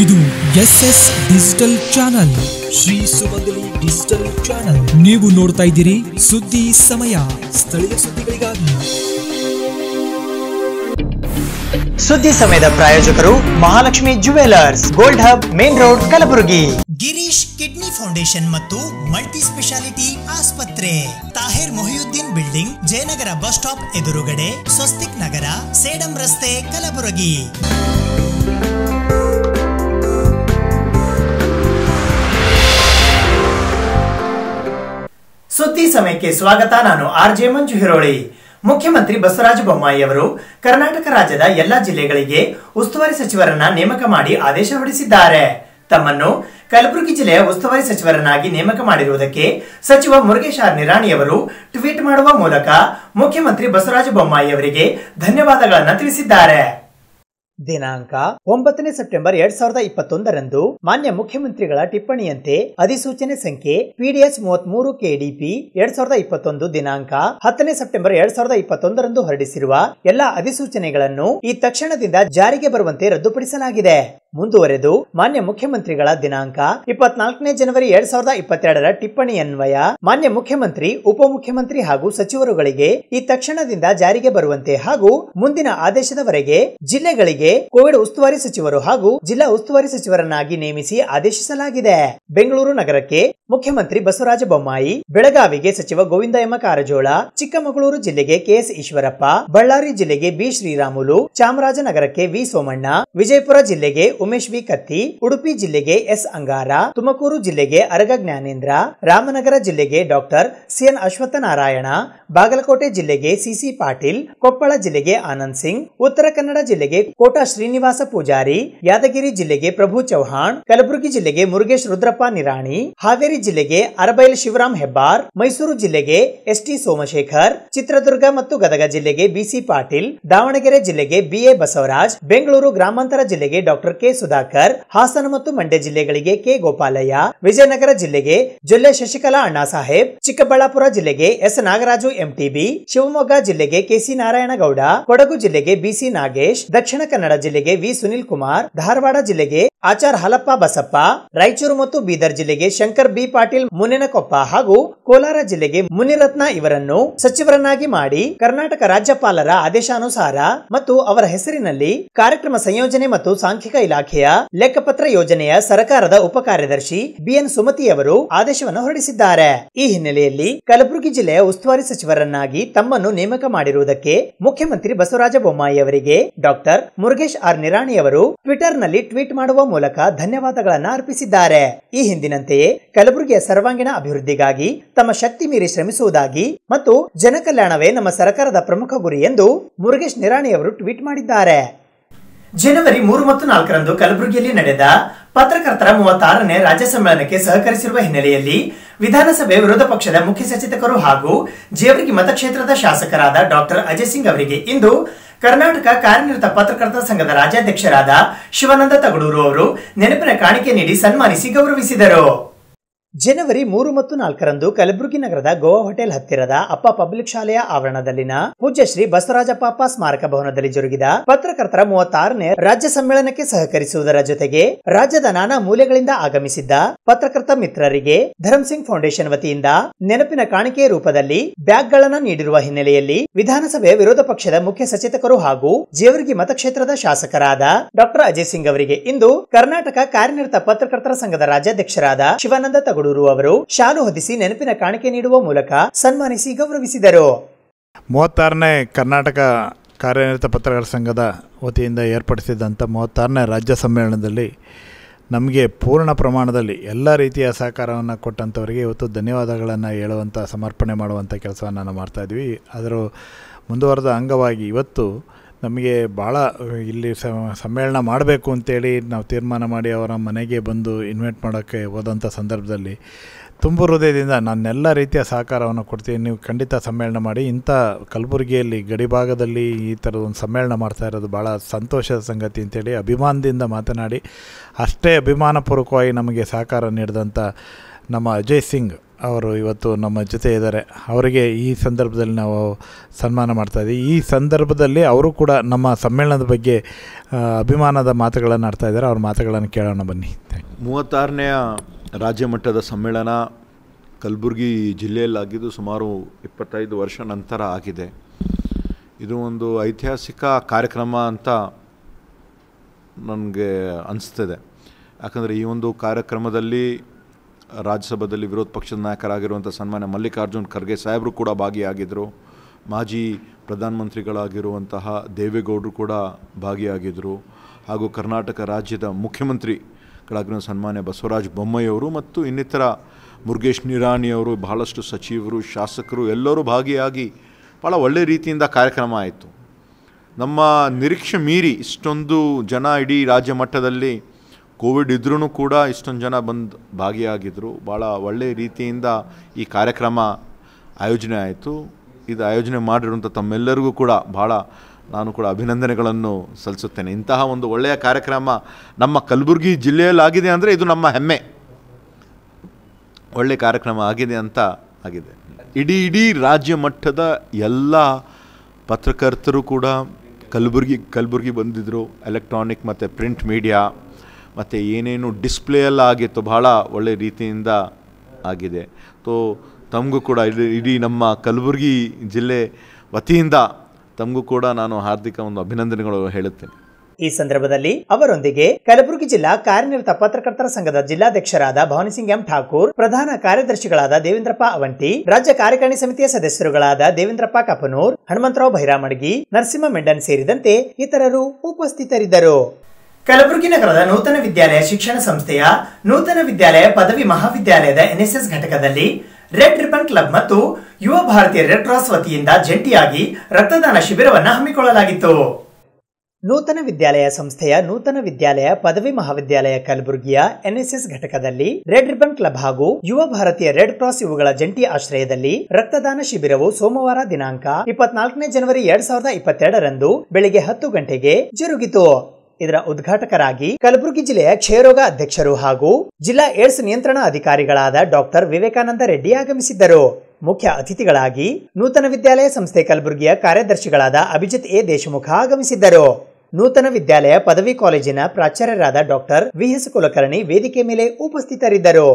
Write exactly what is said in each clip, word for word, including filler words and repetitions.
ಇದು S S digital channel Shri Sumangali digital channel. ನೀವು ನೋಡ್ತಾ ಇದ್ದೀರಿ ಸುದ್ದಿ ಸಮಯ, ಸ್ಥಳೀಯ ಸುದ್ದಿಗಳಿಗಾಗಿ. ಸುದ್ದಿ ಸಮಯದ ಪ್ರಾಯೋಜಕರು Mahalakshmi jewellers, gold hub, main road, Kalaburagi. Girish kidney foundation ಮತ್ತು ಮಲ್ಟಿ ಸ್ಪೆಷಾಲಿಟಿ ಆಸ್ಪತ್ರೆ, Tahir Mohiuddin building, Jayanagar bus stop ಎದುರುಗಡೆ, ಸ್ವಸ್ತಿಕ್ ನಗರ, ಸೇಡಂ ರಸ್ತೆ, ಕಲಬುರಗಿ. ಸುದ್ದಿ ಸಮಯಕ್ಕೆ ಸ್ವಾಗತ. ನಾನು ಆರ್ ಜೆ ಮಂಜು ಹಿರೋಳಿ. ಮುಖ್ಯಮಂತ್ರಿ ಬಸವರಾಜ ಬೊಮ್ಮಾಯಿ ಅವರು ಕರ್ನಾಟಕ ರಾಜ್ಯದ ಎಲ್ಲಾ ಜಿಲ್ಲೆಗಳಿಗೆ ಉಸ್ತುವಾರಿ ಸಚಿವರನ್ನ ನೇಮಕ ಮಾಡಿ ಆದೇಶ ಹೊರಡಿಸಿದ್ದಾರೆ. ತಮ್ಮನ್ನು ಕಲಬುರಗಿ ಜಿಲ್ಲೆಯ ಉಸ್ತುವಾರಿ ಸಚಿವರನ್ನಾಗಿ ನೇಮಕ ಮಾಡಿರುವುದಕ್ಕೆ ಸಚಿವ ಮುರುಗೇಶ್ ಆರ್ ನಿರಾಣಿ ಅವರು ಟ್ವೀಟ್ ಮಾಡುವ ಮೂಲಕ ಮುಖ್ಯಮಂತ್ರಿ ಬಸವರಾಜ ಬೊಮ್ಮಾಯಿ ಅವರಿಗೆ ಧನ್ಯವಾದಗಳನ್ನು ತಿಳಿಸಿದ್ದಾರೆ. ದಿನಾಂಕ ಒಂಬತ್ತನೇ ಸೆಪ್ಟೆಂಬರ್ ಎರಡ್ ಸಾವಿರದ ಇಪ್ಪತ್ತೊಂದರಂದು ಮಾನ್ಯ ಮುಖ್ಯಮಂತ್ರಿಗಳ ಟಿಪ್ಪಣಿಯಂತೆ ಅಧಿಸೂಚನೆ ಸಂಖ್ಯೆ ಪಿಡಿಎಸ್ ಮೂವತ್ತ್ ಮೂರು ಕೆಡಿಪಿ ಎರಡ್ ಸಾವಿರದ ಇಪ್ಪತ್ತೊಂದು ದಿನಾಂಕ ಹತ್ತನೇ ಸೆಪ್ಟೆಂಬರ್ ಎರಡ್ ಸಾವಿರದ ಇಪ್ಪತ್ತೊಂದರಂದು ಹೊರಡಿಸಿರುವ ಎಲ್ಲಾ ಅಧಿಸೂಚನೆಗಳನ್ನು ಈ ತಕ್ಷಣದಿಂದ ಜಾರಿಗೆ ಬರುವಂತೆ ರದ್ದುಪಡಿಸಲಾಗಿದೆ. ಮುಂದುವರೆದು ಮಾನ್ಯ ಮುಖ್ಯಮಂತ್ರಿಗಳ ದಿನಾಂಕ ಇಪ್ಪತ್ನಾಲ್ಕನೇ ಜನವರಿ ಎರಡ್ ಸಾವಿರದ ಇಪ್ಪತ್ತೆರಡರ ಟಿಪ್ಪಣಿಯನ್ವಯ ಮಾನ್ಯ ಮುಖ್ಯಮಂತ್ರಿ, ಉಪಮುಖ್ಯಮಂತ್ರಿ ಹಾಗೂ ಸಚಿವರುಗಳಿಗೆ ಈ ತಕ್ಷಣದಿಂದ ಜಾರಿಗೆ ಬರುವಂತೆ ಹಾಗೂ ಮುಂದಿನ ಆದೇಶದವರೆಗೆ ಜಿಲ್ಲೆಗಳಿಗೆ ಕೋವಿಡ್ ಉಸ್ತುವಾರಿ ಸಚಿವರು ಹಾಗೂ ಜಿಲ್ಲಾ ಉಸ್ತುವಾರಿ ಸಚಿವರನ್ನಾಗಿ ನೇಮಿಸಿ ಆದೇಶಿಸಲಾಗಿದೆ. ಬೆಂಗಳೂರು ನಗರಕ್ಕೆ ಮುಖ್ಯಮಂತ್ರಿ ಬಸವರಾಜ ಬೊಮ್ಮಾಯಿ, ಬೆಳಗಾವಿಗೆ ಸಚಿವ ಗೋವಿಂದ ಎಂ ಕಾರಜೋಳ, ಚಿಕ್ಕಮಗಳೂರು ಜಿಲ್ಲೆಗೆ ಕೆಎಸ್ ಈಶ್ವರಪ್ಪ, ಬಳ್ಳಾರಿ ಜಿಲ್ಲೆಗೆ ಬಿ ಶ್ರೀರಾಮುಲು, ಚಾಮರಾಜನಗರಕ್ಕೆ ವಿ ಸೋಮಣ್ಣ, ವಿಜಯಪುರ ಜಿಲ್ಲೆಗೆ ಉಮೇಶ್ ವಿ ಕತ್ತಿ, ಉಡುಪಿ ಜಿಲ್ಲೆಗೆ ಎಸ್ ಅಂಗಾರ, ತುಮಕೂರು ಜಿಲ್ಲೆಗೆ ಅರಗ ಜ್ಞಾನೇಂದ್ರ, ರಾಮನಗರ ಜಿಲ್ಲೆಗೆ ಡಾಕ್ಟರ್ ಸಿಎನ್ ಅಶ್ವತ್ಥ ನಾರಾಯಣ, ಬಾಗಲಕೋಟೆ ಜಿಲ್ಲೆಗೆ ಸಿಸಿ ಪಾಟೀಲ್, ಕೊಪ್ಪಳ ಜಿಲ್ಲೆಗೆ ಆನಂದ್ ಸಿಂಗ್, ಉತ್ತರ ಕನ್ನಡ ಜಿಲ್ಲೆಗೆ ಕೋಟಾ ಶ್ರೀನಿವಾಸ ಪೂಜಾರಿ, ಯಾದಗಿರಿ ಜಿಲ್ಲೆಗೆ ಪ್ರಭು ಚೌಹಾಣ್, ಕಲಬುರಗಿ ಜಿಲ್ಲೆಗೆ ಮುರುಗೇಶ್ ರುದ್ರಪ್ಪ ನಿರಾಣಿ, ಹಾವೇರಿ ಜಿಲ್ಲೆಗೆ ಅರಬೈಲ್ ಶಿವರಾಮ್ ಹೆಬ್ಬಾರ್, ಮೈಸೂರು ಜಿಲ್ಲೆಗೆ ಎಸ್ಟಿ ಸೋಮಶೇಖರ್, ಚಿತ್ರದುರ್ಗ ಮತ್ತು ಗದಗ ಜಿಲ್ಲೆಗೆ ಬಿಸಿ ಪಾಟೀಲ್, ದಾವಣಗೆರೆ ಜಿಲ್ಲೆಗೆ ಬಿಎ ಬಸವರಾಜ್, ಬೆಂಗಳೂರು ಗ್ರಾಮಾಂತರ ಜಿಲ್ಲೆಗೆ ಡಾಕ್ಟರ್ ಕೆ ಸುಧಾಕರ್, ಹಾಸನ ಮತ್ತು ಮಂಡ್ಯ ಜಿಲ್ಲೆಗಳಿಗೆ ಕೆ ಗೋಪಾಲಯ್ಯ, ವಿಜಯನಗರ ಜಿಲ್ಲೆಗೆ ಜೊಲ್ಲೆ ಶಶಿಕಲಾ ಅಣ್ಣಾಸಾಹೇಬ್, ಚಿಕ್ಕಬಳ್ಳಾಪುರ ಜಿಲ್ಲೆಗೆ ಎಸ್ ನಾಗರಾಜು ಎಂಟಿಬಿ, ಶಿವಮೊಗ್ಗ ಜಿಲ್ಲೆಗೆ ಕೆಸಿ ನಾರಾಯಣಗೌಡ, ಕೊಡಗು ಜಿಲ್ಲೆಗೆ ಬಿಸಿ ನಾಗೇಶ್, ದಕ್ಷಿಣ ಕನ್ನಡ ಜಿಲ್ಲೆಗೆ ವಿ ಸುನಿಲ್ ಕುಮಾರ್, ಧಾರವಾಡ ಜಿಲ್ಲೆಗೆ ಆಚಾರ್ ಹಲಪ್ಪ ಬಸಪ್ಪ, ರಾಯಚೂರು ಮತ್ತು ಬೀದರ್ ಜಿಲ್ಲೆಗೆ ಶಂಕರ್ ಬಿ ಪಾಟೀಲ್ ಮುನೇನಕೊಪ್ಪ ಹಾಗೂ ಕೋಲಾರ ಜಿಲ್ಲೆಗೆ ಮುನಿರತ್ನ ಇವರನ್ನು ಸಚಿವರನ್ನಾಗಿ ಮಾಡಿ ಕರ್ನಾಟಕ ರಾಜ್ಯಪಾಲರ ಆದೇಶಾನುಸಾರ ಮತ್ತು ಅವರ ಹೆಸರಿನಲ್ಲಿ ಕಾರ್ಯಕ್ರಮ ಸಂಯೋಜನೆ ಮತ್ತು ಸಾಂಖ್ಯಿಕ ಇಲಾಖೆಯ ಲೆಕ್ಕಪತ್ರ ಯೋಜನೆಯ ಸರ್ಕಾರದ ಉಪಕಾರ್ಯದರ್ಶಿ ಬಿಎನ್ ಸುಮತಿಯವರು ಆದೇಶವನ್ನು ಹೊರಡಿಸಿದ್ದಾರೆ. ಈ ಹಿನ್ನೆಲೆಯಲ್ಲಿ ಕಲಬುರಗಿ ಜಿಲ್ಲೆಯ ಉಸ್ತುವಾರಿ ಸಚಿವರನ್ನಾಗಿ ತಮ್ಮನ್ನು ನೇಮಕ ಮಾಡಿರುವುದಕ್ಕೆ ಮುಖ್ಯಮಂತ್ರಿ ಬಸವರಾಜ ಬೊಮ್ಮಾಯಿ ಅವರಿಗೆ ಡಾಕ್ಟರ್ ಮುರುಗೇಶ್ ಆರ್ ನಿರಾಣಿ ಅವರು ಟ್ವಿಟರ್ ನಲ್ಲಿ ಟ್ವೀಟ್ ಮಾಡುವ ಮೂಲಕ ಧನ್ಯವಾದಗಳನ್ನು ಅರ್ಪಿಸಿದ್ದಾರೆ. ಈ ಹಿಂದಿನಂತೆಯೇ ಕಲಬುರಗಿಯ ಸರ್ವಾಂಗೀಣ ಅಭಿವೃದ್ಧಿಗಾಗಿ ತಮ್ಮ ಶಕ್ತಿ ಮೀರಿ ಶ್ರಮಿಸುವುದಾಗಿ ಮತ್ತು ಜನಕಲ್ಯಾಣವೇ ನಮ್ಮ ಸರ್ಕಾರದ ಪ್ರಮುಖ ಗುರಿ ಎಂದು ಮುರುಗೇಶ್ ನಿರಾಣಿ ಅವರು ಟ್ವೀಟ್ ಮಾಡಿದ್ದಾರೆ. ಜನವರಿ ಮೂರು ಮತ್ತು ನಾಲ್ಕರಂದು ಕಲಬುರಗಿಯಲ್ಲಿ ನಡೆದ ಪತ್ರಕರ್ತರ ಮೂವತ್ತಾರನೇ ರಾಜ್ಯ ಸಮ್ಮೇಳನಕ್ಕೆ ಸಹಕರಿಸಿರುವ ಹಿನ್ನೆಲೆಯಲ್ಲಿ ವಿಧಾನಸಭೆ ವಿರೋಧ ಪಕ್ಷದ ಮುಖ್ಯ ಸಚೇತಕರು ಹಾಗೂ ಜೇವರ್ಗಿ ಮತಕ್ಷೇತ್ರದ ಶಾಸಕರಾದ ಡಾಕ್ಟರ್ ಅಜಯ್ ಸಿಂಗ್ ಅವರಿಗೆ ಇಂದು ಕರ್ನಾಟಕ ಕಾರ್ಯನಿರತ ಪತ್ರಕರ್ತರ ಸಂಘದ ರಾಜ್ಯಾಧ್ಯಕ್ಷರಾದ ಶಿವಾನಂದ ತಗಡೂರು ಅವರು ನೆನಪಿನ ಕಾಣಿಕೆ ನೀಡಿ ಸನ್ಮಾನಿಸಿ ಗೌರವಿಸಿದರು. ಜನವರಿ ಮೂರು ಮತ್ತು ನಾಲ್ಕರಂದು ಕಲಬುರಗಿ ನಗರದ ಗೋವಾ ಹೋಟೆಲ್ ಹತ್ತಿರದ ಅಪ್ಪ ಪಬ್ಲಿಕ್ ಶಾಲೆಯ ಆವರಣದಲ್ಲಿನ ಪೂಜ್ಯ ಶ್ರೀ ಬಸವರಾಜಪ್ಪ ಸ್ಮಾರಕ ಭವನದಲ್ಲಿ ಜರುಗಿದ ಪತ್ರಕರ್ತರ ಮೂವತ್ತಾರನೇ ರಾಜ್ಯ ಸಮ್ಮೇಳನಕ್ಕೆ ಸಹಕರಿಸುವುದರ ಜೊತೆಗೆ ರಾಜ್ಯದ ನಾನಾ ಮೂಲೆಗಳಿಂದ ಆಗಮಿಸಿದ್ದ ಪತ್ರಕರ್ತ ಮಿತ್ರರಿಗೆ ಧರ್ಮ್ ಸಿಂಗ್ ಫೌಂಡೇಶನ್ ವತಿಯಿಂದ ನೆನಪಿನ ಕಾಣಿಕೆ ರೂಪದಲ್ಲಿ ಬ್ಯಾಗ್ ಗಳನ್ನು ನೀಡಿರುವ ಹಿನ್ನೆಲೆಯಲ್ಲಿ ವಿಧಾನಸಭೆಯ ವಿರೋಧ ಪಕ್ಷದ ಮುಖ್ಯ ಸಚೇತಕರು ಹಾಗೂ ಜೇವರ್ಗಿ ಮತಕ್ಷೇತ್ರದ ಶಾಸಕರಾದ ಡಾಕ್ಟರ್ ಅಜಯ್ ಸಿಂಗ್ ಅವರಿಗೆ ಇಂದು ಕರ್ನಾಟಕ ಕಾರ್ಯನಿರತ ಪತ್ರಕರ್ತರ ಸಂಘದ ರಾಜ್ಯಾಧ್ಯಕ್ಷರಾದ ಶಿವಾನಂದ ತಗಡೂರು ಅವರು ಶಾಲು ಹೊದಿಸಿ ನೆನಪಿನ ಕಾಣಿಕೆ ನೀಡುವ ಮೂಲಕ ಸನ್ಮಾನಿಸಿ ಗೌರವಿಸಿದರು. ಮೂವತ್ತಾರನೇ ಕರ್ನಾಟಕ ಕಾರ್ಯನಿರತ ಪತ್ರಕರ್ತರ ಸಂಘದ ವತಿಯಿಂದ ಏರ್ಪಡಿಸಿದಂಥ ಮೂವತ್ತಾರನೇ ರಾಜ್ಯ ಸಮ್ಮೇಳನದಲ್ಲಿ ನಮಗೆ ಪೂರ್ಣ ಪ್ರಮಾಣದಲ್ಲಿ ಎಲ್ಲ ರೀತಿಯ ಸಹಕಾರವನ್ನು ಕೊಟ್ಟಂಥವರಿಗೆ ಇವತ್ತು ಧನ್ಯವಾದಗಳನ್ನು ಹೇಳುವಂಥ, ಸಮರ್ಪಣೆ ಮಾಡುವಂಥ ಕೆಲಸವನ್ನು ನಾವು ಮಾಡ್ತಾಯಿದ್ವಿ. ಅದರ ಮುಂದುವರೆದ ಅಂಗವಾಗಿ ಇವತ್ತು ನಮಗೆ ಭಾಳ ಇಲ್ಲಿ ಸಮ್ಮೇಳನ ಮಾಡಬೇಕು ಅಂತೇಳಿ ನಾವು ತೀರ್ಮಾನ ಮಾಡಿ ಅವರ ಮನೆಗೆ ಬಂದು ಇನ್ವೈಟ್ ಮಾಡೋಕ್ಕೆ ಹೋದಂಥ ಸಂದರ್ಭದಲ್ಲಿ ತುಂಬ ಹೃದಯದಿಂದ ನಾನೆಲ್ಲ ರೀತಿಯ ಸಹಕಾರವನ್ನು ಕೊಡ್ತೀನಿ, ನೀವು ಖಂಡಿತ ಸಮ್ಮೇಳನ ಮಾಡಿ, ಇಂಥ ಕಲಬುರಗಿಯಲ್ಲಿ ಗಡಿಭಾಗದಲ್ಲಿ ಈ ಥರದ ಒಂದು ಸಮ್ಮೇಳನ ಮಾಡ್ತಾ ಇರೋದು ಭಾಳ ಸಂತೋಷದ ಸಂಗತಿ ಅಂತೇಳಿ ಅಭಿಮಾನದಿಂದ ಮಾತನಾಡಿ ಅಷ್ಟೇ ಅಭಿಮಾನಪೂರ್ವಕವಾಗಿ ನಮಗೆ ಸಹಕಾರ ನೀಡಿದಂಥ ನಮ್ಮ ಅಜಯ್ ಸಿಂಗ್ ಅವರು ಇವತ್ತು ನಮ್ಮ ಜೊತೆ ಇದ್ದಾರೆ. ಅವರಿಗೆ ಈ ಸಂದರ್ಭದಲ್ಲಿ ನಾವು ಸನ್ಮಾನ ಮಾಡ್ತಾ ಇದ್ದೀವಿ. ಈ ಸಂದರ್ಭದಲ್ಲಿ ಅವರು ಕೂಡ ನಮ್ಮ ಸಮ್ಮೇಳನದ ಬಗ್ಗೆ ಅಭಿಮಾನದ ಮಾತುಗಳನ್ನು ಆಡ್ತಾ ಇದ್ದಾರೆ. ಅವರ ಮಾತುಗಳನ್ನು ಕೇಳೋಣ ಬನ್ನಿ. ಮೂವತ್ತಾರನೆಯ ರಾಜ್ಯ ಮಟ್ಟದ ಸಮ್ಮೇಳನ ಕಲಬುರಗಿ ಜಿಲ್ಲೆಯಲ್ಲಾಗಿದ್ದು ಸುಮಾರು ಇಪ್ಪತ್ತೈದು ವರ್ಷ ನಂತರ ಆಗಿದೆ. ಇದು ಒಂದು ಐತಿಹಾಸಿಕ ಕಾರ್ಯಕ್ರಮ ಅಂತ ನನಗೆ ಅನಿಸ್ತದೆ. ಯಾಕಂದರೆ ಈ ಒಂದು ಕಾರ್ಯಕ್ರಮದಲ್ಲಿ ರಾಜ್ಯಸಭೆಯಲ್ಲಿ ವಿರೋಧ ಪಕ್ಷದ ನಾಯಕರಾಗಿರುವಂಥ ಸನ್ಮಾನ್ಯ ಮಲ್ಲಿಕಾರ್ಜುನ್ ಖರ್ಗೆ ಸಾಹೇಬರು ಕೂಡ ಭಾಗಿಯಾಗಿದ್ದರು. ಮಾಜಿ ಪ್ರಧಾನಮಂತ್ರಿಗಳಾಗಿರುವಂತಹ ದೇವೇಗೌಡರು ಕೂಡ ಭಾಗಿಯಾಗಿದ್ದರು. ಹಾಗೂ ಕರ್ನಾಟಕ ರಾಜ್ಯದ ಮುಖ್ಯಮಂತ್ರಿಗಳಾಗಿರುವ ಸನ್ಮಾನ್ಯ ಬಸವರಾಜ ಬೊಮ್ಮಾಯಿಯವರು ಮತ್ತು ಇನ್ನಿತರ ಮುರುಗೇಶ್ ನಿರಾಣಿಯವರು, ಬಹಳಷ್ಟು ಸಚಿವರು, ಶಾಸಕರು ಎಲ್ಲರೂ ಭಾಗಿಯಾಗಿ ಭಾಳ ಒಳ್ಳೆಯ ರೀತಿಯಿಂದ ಕಾರ್ಯಕ್ರಮ ಆಯಿತು. ನಮ್ಮ ನಿರೀಕ್ಷೆ ಮೀರಿ ಇಷ್ಟೊಂದು ಜನ ಇಡೀ ರಾಜ್ಯ ಮಟ್ಟದಲ್ಲಿ ಕೋವಿಡ್ ಇದ್ರೂ ಕೂಡ ಇಷ್ಟೊಂದು ಜನ ಬಂದು ಭಾಗಿಯಾಗಿದ್ದರು. ಭಾಳ ಒಳ್ಳೆಯ ರೀತಿಯಿಂದ ಈ ಕಾರ್ಯಕ್ರಮ ಆಯೋಜನೆ ಆಯಿತು. ಇದು ಆಯೋಜನೆ ಮಾಡಿರುವಂಥ ತಮ್ಮೆಲ್ಲರಿಗೂ ಕೂಡ ಭಾಳ ನಾನು ಕೂಡ ಅಭಿನಂದನೆಗಳನ್ನು ಸಲ್ಲಿಸುತ್ತೇನೆ. ಇಂತಹ ಒಂದು ಒಳ್ಳೆಯ ಕಾರ್ಯಕ್ರಮ ನಮ್ಮ ಕಲಬುರಗಿ ಜಿಲ್ಲೆಯಲ್ಲಾಗಿದೆ ಅಂದರೆ ಇದು ನಮ್ಮ ಹೆಮ್ಮೆ. ಒಳ್ಳೆಯ ಕಾರ್ಯಕ್ರಮ ಆಗಿದೆ ಅಂತ ಆಗಿದೆ. ಇಡೀ ಇಡೀ ರಾಜ್ಯ ಮಟ್ಟದ ಎಲ್ಲ ಪತ್ರಕರ್ತರು ಕೂಡ ಕಲಬುರಗಿ ಕಲಬುರಗಿ ಬಂದಿದ್ದರು. ಎಲೆಕ್ಟ್ರಾನಿಕ್ ಮತ್ತು ಪ್ರಿಂಟ್ ಮೀಡಿಯಾ ಮತ್ತು ಏನೇನು ಡಿಸ್ಪ್ಲೇಯೆಲ್ಲ ಆಗಿತ್ತು ಭಾಳ ಒಳ್ಳೆಯ ರೀತಿಯಿಂದ ಆಗಿದೆ. ತೋ ತಮಗೂ ಕೂಡ ಇಡೀ ನಮ್ಮ ಕಲಬುರಗಿ ಜಿಲ್ಲೆ ವತಿಯಿಂದ ತಮಗೂ ಕೂಡ ನಾನು ಹಾರ್ದಿಕ ಒಂದು ಅಭಿನಂದನೆಗಳು ಹೇಳುತ್ತೇನೆ. ಈ ಸಂದರ್ಭದಲ್ಲಿ ಅವರೊಂದಿಗೆ ಕಲಬುರಗಿ ಜಿಲ್ಲಾ ಕಾರ್ಯನಿರತ ಪತ್ರಕರ್ತರ ಸಂಘದ ಜಿಲ್ಲಾಧ್ಯಕ್ಷರಾದ ಭವಾನಿಸಿಂಗ್ ಎಂ ಠಾಕೂರ್, ಪ್ರಧಾನ ಕಾರ್ಯದರ್ಶಿಗಳಾದ ದೇವೇಂದ್ರಪ್ಪ ಅವಂಟಿ, ರಾಜ್ಯ ಕಾರ್ಯಕಾರಿಣಿ ಸಮಿತಿಯ ಸದಸ್ಯರುಗಳಾದ ದೇವೇಂದ್ರಪ್ಪ ಕಪನೂರ್, ಹನುಮಂತರಾವ್ ಬೈರಾಮಡ್ಗಿ, ನರಸಿಂಹ ಮೆಂಡನ್ ಸೇರಿದಂತೆ ಇತರರು ಉಪಸ್ಥಿತರಿದ್ದರು. ಕಲಬುರಗಿ ನಗರದ ನೂತನ ವಿದ್ಯಾಲಯ ಶಿಕ್ಷಣ ಸಂಸ್ಥೆಯ ನೂತನ ವಿದ್ಯಾಲಯ ಪದವಿ ಮಹಾವಿದ್ಯಾಲಯದ ಎನ್ಎಸ್ಎಸ್ ಘಟಕದಲ್ಲಿ ರೆಡ್ ರಿಬನ್ ಕ್ಲಬ್ ಮತ್ತು ಯುವ ಭಾರತೀಯ ರೆಡ್ ಕ್ರಾಸ್ ವತಿಯಿಂದ ಜಂಟಿಯಾಗಿ ರಕ್ತದಾನ ಶಿಬಿರವನ್ನು ಹಮ್ಮಿಕೊಳ್ಳಲಾಗಿತ್ತು. ನೂತನ ವಿದ್ಯಾಲಯ ಸಂಸ್ಥೆಯ ನೂತನ ವಿದ್ಯಾಲಯ ಪದವಿ ಮಹಾವಿದ್ಯಾಲಯ ಕಲಬುರಗಿಯ ಎನ್ಎಸ್ಎಸ್ ಘಟಕದಲ್ಲಿ ರೆಡ್ ರಿಬನ್ ಕ್ಲಬ್ ಹಾಗೂ ಯುವ ಭಾರತೀಯ ರೆಡ್ ಕ್ರಾಸ್ ಇವುಗಳ ಜಂಟಿ ಆಶ್ರಯದಲ್ಲಿ ರಕ್ತದಾನ ಶಿಬಿರವು ಸೋಮವಾರ ದಿನಾಂಕ ಇಪ್ಪತ್ನಾಲ್ಕನೇ ಜನವರಿ ಎರಡ್ ಸಾವಿರದ ಇಪ್ಪತ್ತೆರಡರಂದು ಬೆಳಿಗ್ಗೆ ಹತ್ತು ಗಂಟೆಗೆ ಜರುಗಿತು. ಇದರ ಉದ್ಘಾಟಕರಾಗಿ ಕಲಬುರಗಿ ಜಿಲ್ಲೆಯ ಕ್ಷಯರೋಗ ಅಧ್ಯಕ್ಷರು ಹಾಗೂ ಜಿಲ್ಲಾ ಏಡ್ಸ್ ನಿಯಂತ್ರಣ ಅಧಿಕಾರಿಗಳಾದ ಡಾಕ್ಟರ್ ವಿವೇಕಾನಂದ ರೆಡ್ಡಿ ಆಗಮಿಸಿದ್ದರು. ಮುಖ್ಯ ಅತಿಥಿಗಳಾಗಿ ನೂತನ ವಿದ್ಯಾಲಯ ಸಂಸ್ಥೆ ಕಲಬುರಗಿಯ ಕಾರ್ಯದರ್ಶಿಗಳಾದ ಅಭಿಜಿತ್ ಎ ದೇಶಮುಖ ಆಗಮಿಸಿದ್ದರು. ನೂತನ ವಿದ್ಯಾಲಯ ಪದವಿ ಕಾಲೇಜಿನ ಪ್ರಾಚಾರ್ಯರಾದ ಡಾಕ್ಟರ್ ವಿಎಸ್ ಕುಲಕರ್ಣಿ ವೇದಿಕೆ ಮೇಲೆ ಉಪಸ್ಥಿತರಿದ್ದರು.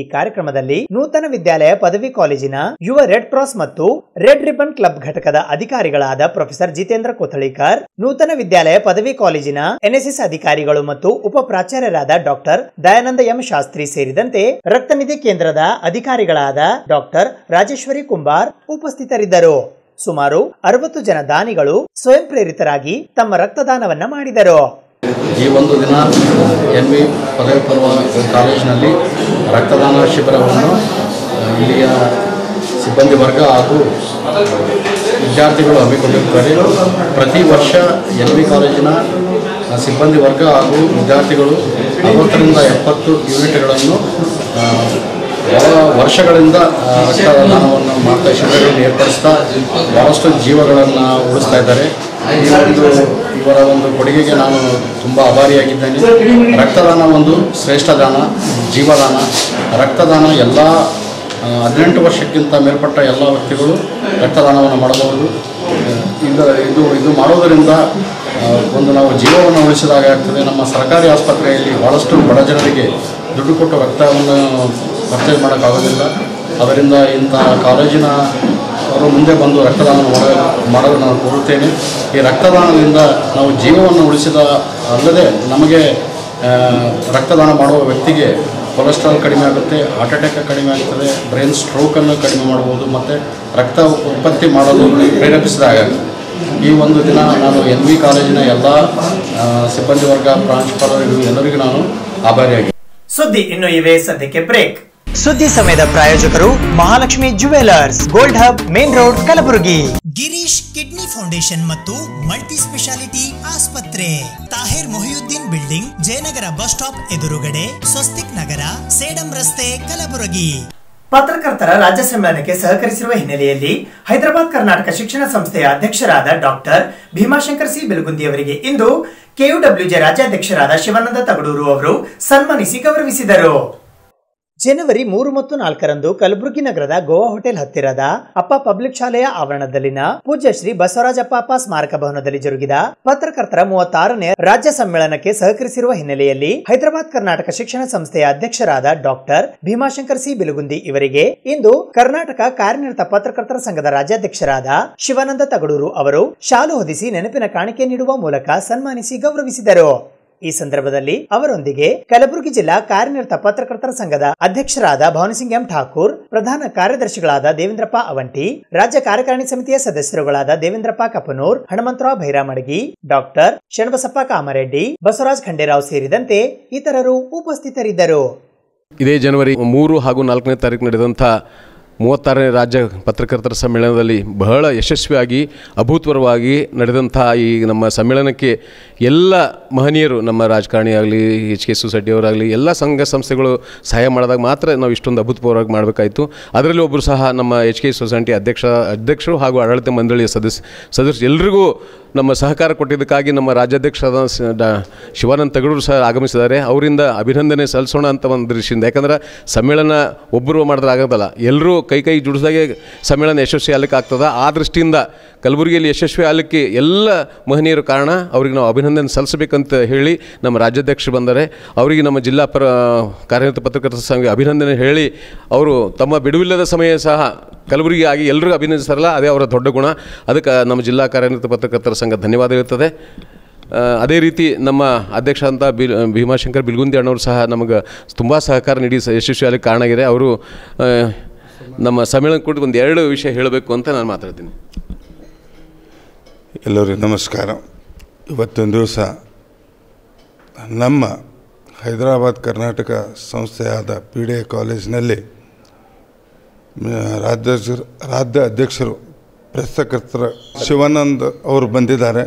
ಈ ಕಾರ್ಯಕ್ರಮದಲ್ಲಿ ನೂತನ ವಿದ್ಯಾಲಯ ಪದವಿ ಕಾಲೇಜಿನ ಯುವ ರೆಡ್ ಕ್ರಾಸ್ ಮತ್ತು ರೆಡ್ ರಿಬನ್ ಕ್ಲಬ್ ಘಟಕದ ಅಧಿಕಾರಿಗಳಾದ ಪ್ರೊಫೆಸರ್ ಜಿತೇಂದ್ರ ಕೊಥಳಿಕರ್, ನೂತನ ವಿದ್ಯಾಲಯ ಪದವಿ ಕಾಲೇಜಿನ ಎನ್ಎಸ್ಎಸ್ ಅಧಿಕಾರಿಗಳು ಮತ್ತು ಉಪ ಪ್ರಾಚಾರ್ಯರಾದ ಡಾಕ್ಟರ್ ದಯಾನಂದ ಎಂ ಶಾಸ್ತ್ರಿ ಸೇರಿದಂತೆ ರಕ್ತನಿಧಿ ಕೇಂದ್ರದ ಅಧಿಕಾರಿಗಳಾದ ಡಾಕ್ಟರ್ ರಾಜೇಶ್ವರಿ ಕುಂಬಾರ್ ಉಪಸ್ಥಿತರಿದ್ದರು. ಸುಮಾರು ಅರವತ್ತು ಜನ ದಾನಿಗಳು ಸ್ವಯಂ ಪ್ರೇರಿತರಾಗಿ ತಮ್ಮ ರಕ್ತದಾನವನ್ನ ಮಾಡಿದರು. ಈ ಒಂದು ದಿನ ಎನ್ ವಿ ಪದವಿ ಪೂರ್ವ ಕಾಲೇಜಿನಲ್ಲಿ ರಕ್ತದಾನ ಶಿಬಿರವನ್ನು ಇಲ್ಲಿಯ ಸಿಬ್ಬಂದಿ ವರ್ಗ ಹಾಗೂ ವಿದ್ಯಾರ್ಥಿಗಳು ಹಮ್ಮಿಕೊಂಡಿರುತ್ತಾರೆ. ಪ್ರತಿ ವರ್ಷ ಎನ್ ವಿ ಕಾಲೇಜಿನ ಸಿಬ್ಬಂದಿ ವರ್ಗ ಹಾಗೂ ವಿದ್ಯಾರ್ಥಿಗಳು ಅರವತ್ತರಿಂದ ಎಪ್ಪತ್ತು ಯೂನಿಟ್ಗಳನ್ನು ವರ್ಷಗಳಿಂದ ರಕ್ತದಾನವನ್ನು ಮಾಡ್ತಾ ಶಿಬಿರಗಳನ್ನು ಏರ್ಪಡಿಸ್ತಾ ಬಹಳಷ್ಟು ಜೀವಗಳನ್ನು ಉಳಿಸ್ತಾ ಇದ್ದಾರೆ. ಈ ಒಂದು ಇವರ ಒಂದು ಕೊಡುಗೆಗೆ ನಾನು ತುಂಬ ಆಭಾರಿಯಾಗಿದ್ದೇನೆ. ರಕ್ತದಾನ ಒಂದು ಶ್ರೇಷ್ಠ ದಾನ, ಜೀವದಾನ. ರಕ್ತದಾನ ಎಲ್ಲ ಹದಿನೆಂಟು ವರ್ಷಕ್ಕಿಂತ ಮೇಲ್ಪಟ್ಟ ಎಲ್ಲ ವ್ಯಕ್ತಿಗಳು ರಕ್ತದಾನವನ್ನು ಮಾಡಬಹುದು. ಇದು ಇದು ಇದು ಮಾಡೋದರಿಂದ ಒಂದು ನಾವು ಜೀವವನ್ನು ಉಳಿಸಿದಾಗ ಆಗ್ತದೆ. ನಮ್ಮ ಸರ್ಕಾರಿ ಆಸ್ಪತ್ರೆಯಲ್ಲಿ ಭಾಳಷ್ಟು ಬಡ ಜನರಿಗೆ ದುಡ್ಡು ಕೊಟ್ಟು ರಕ್ತವನ್ನು ಪರ್ಚೇಸ್ ಮಾಡೋಕ್ಕಾಗೋದಿಲ್ಲ. ಅದರಿಂದ ಇಂಥ ಕಾಲೇಜಿನ ಅವರು ಮುಂದೆ ಬಂದು ರಕ್ತದಾನ ಮಾಡಲು ನಾನು ಕೋರುತ್ತೇನೆ. ಈ ರಕ್ತದಾನದಿಂದ ನಾವು ಜೀವವನ್ನು ಉಳಿಸಿದ ಅಲ್ಲದೆ ನಮಗೆ ರಕ್ತದಾನ ಮಾಡುವ ವ್ಯಕ್ತಿಗೆ ಕೊಲೆಸ್ಟ್ರಾಲ್ ಕಡಿಮೆ ಆಗುತ್ತೆ, ಹಾರ್ಟ್ ಅಟ್ಯಾಕ್ ಕಡಿಮೆ ಆಗ್ತದೆ, ಬ್ರೈನ್ ಸ್ಟ್ರೋಕನ್ನು ಕಡಿಮೆ ಮಾಡ್ಬೋದು ಮತ್ತು ರಕ್ತ ಉತ್ಪತ್ತಿ ಮಾಡೋದು ಪ್ರೇರೇಪಿಸಿದ ಆಗುತ್ತೆ. ಈ ಒಂದು ದಿನ ನಾನು ಎನ್ ವಿ ಕಾಲೇಜಿನ ಎಲ್ಲ ಸಿಬ್ಬಂದಿ ವರ್ಗ, ಪ್ರಾಂಶುಪಾಲರಿಗೂ ಎಲ್ಲರಿಗೂ ನಾನು ಆಭಾರಿಯಾಗಿ. ಸುದ್ದಿ ಇನ್ನು ಇವೆ, ಸದ್ಯಕ್ಕೆ ಬ್ರೇಕ್. ಸುದ್ದಿ ಸಮಯದ ಪ್ರಾಯೋಜಕರು Mahalakshmi jewellers, gold hub, main road, Kalaburagi. Girish kidney foundation ಮತ್ತು ಮಲ್ಟಿ ಸ್ಪೆಷಾಲಿಟಿ ಆಸ್ಪತ್ರೆ, Tahir Mohiuddin building, Jayanagar bus stop ಎದುರುಗಡೆ, ಸ್ವಸ್ತಿಕ್ ನಗರ, ಸೇಡಂ ರಸ್ತೆ, ಕಲಬುರಗಿ. ಪತ್ರಕರ್ತರ ರಾಜ್ಯ ಸಮ್ಮೇಳನಕ್ಕೆ ಸಹಕರಿಸಿರುವ ಹಿನ್ನೆಲೆಯಲ್ಲಿ ಹೈದರಾಬಾದ್ ಕರ್ನಾಟಕ ಶಿಕ್ಷಣ ಸಂಸ್ಥೆಯ ಅಧ್ಯಕ್ಷರಾದ ಡಾಕ್ಟರ್ ಭೀಮಾಶಂಕರ್ ಸಿ ಬೆಲಗುಂದಿಯವರಿಗೆ ಇಂದು ಕೆಯುಡಬ್ಲ್ಯೂಜೆ ರಾಜ್ಯಾಧ್ಯಕ್ಷರಾದ ಶಿವಾನಂದ ತಗಡೂರು ಅವರು ಸನ್ಮಾನಿಸಿ ಗೌರವಿಸಿದರು. ಜನವರಿ ಮೂರು ಮತ್ತು ನಾಲ್ಕರಂದು ಕಲಬುರಗಿ ನಗರದ ಗೋವಾ ಹೋಟೆಲ್ ಹತ್ತಿರದ ಅಪ್ಪ ಪಬ್ಲಿಕ್ ಶಾಲೆಯ ಆವರಣದಲ್ಲಿನ ಪೂಜ್ಯ ಶ್ರೀ ಬಸವರಾಜಪ್ಪ ಅಪ್ಪ ಸ್ಮಾರಕ ಭವನದಲ್ಲಿ ಜರುಗಿದ ಪತ್ರಕರ್ತರ ಮೂವತ್ತಾರನೇ ರಾಜ್ಯ ಸಮ್ಮೇಳನಕ್ಕೆ ಸಹಕರಿಸಿರುವ ಹಿನ್ನೆಲೆಯಲ್ಲಿ ಹೈದರಾಬಾದ್ ಕರ್ನಾಟಕ ಶಿಕ್ಷಣ ಸಂಸ್ಥೆಯ ಅಧ್ಯಕ್ಷರಾದ ಡಾಕ್ಟರ್ ಭೀಮಾಶಂಕರ್ ಸಿ ಬಿಲಗುಂದಿ ಇವರಿಗೆ ಇಂದು ಕರ್ನಾಟಕ ಕಾರ್ಯನಿರತ ಪತ್ರಕರ್ತರ ಸಂಘದ ರಾಜ್ಯಾಧ್ಯಕ್ಷರಾದ ಶಿವಾನಂದ ತಗಡೂರು ಅವರು ಶಾಲು ಹೊದಿಸಿ ನೆನಪಿನ ಕಾಣಿಕೆ ನೀಡುವ ಮೂಲಕ ಸನ್ಮಾನಿಸಿ ಗೌರವಿಸಿದರು. ಈ ಸಂದರ್ಭದಲ್ಲಿ ಅವರೊಂದಿಗೆ ಕಲಬುರಗಿ ಜಿಲ್ಲಾ ಕಾರ್ಯನಿರತ ಪತ್ರಕರ್ತರ ಸಂಘದ ಅಧ್ಯಕ್ಷರಾದ ಭವನಸಿಂಗ್ ಎಂ ಠಾಕೂರ್, ಪ್ರಧಾನ ಕಾರ್ಯದರ್ಶಿಗಳಾದ ದೇವೇಂದ್ರಪ್ಪ ಅವಂಟಿ, ರಾಜ್ಯ ಕಾರ್ಯಕಾರಿಣಿ ಸಮಿತಿಯ ಸದಸ್ಯರುಗಳಾದ ದೇವೇಂದ್ರಪ್ಪ ಕಪನೂರ್, ಹನುಮಂತರಾವ್ ಭೈರಾಮಡಗಿ, ಡಾಕ್ಟರ್ ಶಣಬಸಪ್ಪ ಕಾಮರೆಡ್ಡಿ, ಬಸವರಾಜ್ ಖಂಡೇರಾವ್ ಸೇರಿದಂತೆ ಇತರರು ಉಪಸ್ಥಿತರಿದ್ದರು. ಇದೇ ಜನವರಿ ಮೂರು ಹಾಗೂ ನಾಲ್ಕನೇ ತಾರೀಕು ನಡೆದಂಥ ಮೂವತ್ತಾರನೇ ರಾಜ್ಯ ಪತ್ರಕರ್ತರ ಸಮ್ಮೇಳನದಲ್ಲಿ ಬಹಳ ಯಶಸ್ವಿಯಾಗಿ ಅಭೂತಪೂರ್ವವಾಗಿ ನಡೆದಂಥ ಈ ನಮ್ಮ ಸಮ್ಮೇಳನಕ್ಕೆ ಎಲ್ಲ ಮಹನೀಯರು, ನಮ್ಮ ರಾಜಕಾರಣಿ ಆಗಲಿ, ಎಚ್ ಕೆ ಸೊಸೈಟಿಯವರಾಗಲಿ, ಎಲ್ಲ ಸಂಘ ಸಂಸ್ಥೆಗಳು ಸಹಾಯ ಮಾಡಿದಾಗ ಮಾತ್ರ ನಾವು ಇಷ್ಟೊಂದು ಅಭೂತಪೂರ್ವವಾಗಿ ಮಾಡಬೇಕಾಯಿತು. ಅದರಲ್ಲಿ ಒಬ್ಬರು ಸಹ ನಮ್ಮ ಎಚ್ ಕೆ ಸೊಸೈಟಿ ಅಧ್ಯಕ್ಷ ಅಧ್ಯಕ್ಷರು ಹಾಗೂ ಆಡಳಿತ ಮಂಡಳಿಯ ಸದಸ್ಯ ಸದಸ್ಯರು ಎಲ್ಲರಿಗೂ ನಮ್ಮ ಸಹಕಾರ ಕೊಟ್ಟಿದ್ದಕ್ಕಾಗಿ ನಮ್ಮ ರಾಜ್ಯಾಧ್ಯಕ್ಷರಾದ ಶಿವಾನಂದ ತಗಡೂರು ಸಹ ಆಗಮಿಸಿದ್ದಾರೆ. ಅವರಿಂದ ಅಭಿನಂದನೆ ಸಲ್ಲಿಸೋಣ ಅಂತ ಒಂದು ದೃಷ್ಟಿಯಿಂದ, ಯಾಕಂದರೆ ಸಮ್ಮೇಳನ ಒಬ್ಬರು ಮಾಡಿದ್ರೆ ಆಗೋದಲ್ಲ, ಎಲ್ಲರೂ ಕೈ ಕೈ ಜುಡಿಸಿದಾಗೆ ಸಮ್ಮೇಳನ ಯಶಸ್ವಿ ಆಗಲಿಕ್ಕೆ ಆಗ್ತದೆ. ಆ ದೃಷ್ಟಿಯಿಂದ ಕಲಬುರಗಿಯಲ್ಲಿ ಯಶಸ್ವಿ ಆಗಲಿಕ್ಕೆ ಎಲ್ಲ ಮಹನೀಯರು ಕಾರಣ, ಅವರಿಗೆ ನಾವು ಅಭಿನಂದನೆ ಸಲ್ಲಿಸಬೇಕಂತ ಹೇಳಿ ನಮ್ಮ ರಾಜ್ಯಾಧ್ಯಕ್ಷರು ಬಂದರೆ ಅವರಿಗೆ ನಮ್ಮ ಜಿಲ್ಲಾ ಪರ ಕಾರ್ಯನಿರತ ಪತ್ರಕರ್ತರ ಸಂಘ ಅಭಿನಂದನೆ ಹೇಳಿ ಅವರು ತಮ್ಮ ಬಿಡುವಿಲ್ಲದ ಸಮಯ ಸಹ ಕಲಬುರಗಿ ಆಗಿ ಎಲ್ಲರಿಗೂ ಅಭಿನಂದಿಸ್ತಾರಲ್ಲ, ಅದೇ ಅವರ ದೊಡ್ಡ ಗುಣ. ಅದಕ್ಕೆ ನಮ್ಮ ಜಿಲ್ಲಾ ಕಾರ್ಯನಿರತ ಪತ್ರಕರ್ತರ ಸಂಘ ಧನ್ಯವಾದ ಇರ್ತದೆ. ಅದೇ ರೀತಿ ನಮ್ಮ ಅಧ್ಯಕ್ಷ ಅಂತ ಬಿ ಭೀಮಾಶಂಕರ್ ಬಿಲ್ಗುಂದಿ ಅಣ್ಣವರು ಸಹ ನಮಗೆ ತುಂಬ ಸಹಕಾರ ನೀಡಿ ಯಶಸ್ವಿ ಆಗಲಿಕ್ಕೆ ಕಾರಣ ಆಗಿದೆ. ಅವರು ನಮ್ಮ ಸಮ್ಮೇಳನ ಕುರಿತು ಒಂದು ಎರಡು ವಿಷಯ ಹೇಳಬೇಕು ಅಂತ ನಾನು ಮಾತಾಡ್ತೀನಿ. ಎಲ್ಲರಿಗೂ ನಮಸ್ಕಾರ. ಇವತ್ತೊಂದು ದಿವಸ ನಮ್ಮ ಹೈದರಾಬಾದ್ ಕರ್ನಾಟಕ ಸಂಸ್ಥೆಯಾದ ಪಿ ಡಿ ಎ ಕಾಲೇಜಿನಲ್ಲಿ ರಾಜ್ಯ ರಾಜ್ಯ ಅಧ್ಯಕ್ಷರು ಪತ್ರಕರ್ತರ ಶಿವಾನಂದ್ ಅವರು ಬಂದಿದ್ದಾರೆ.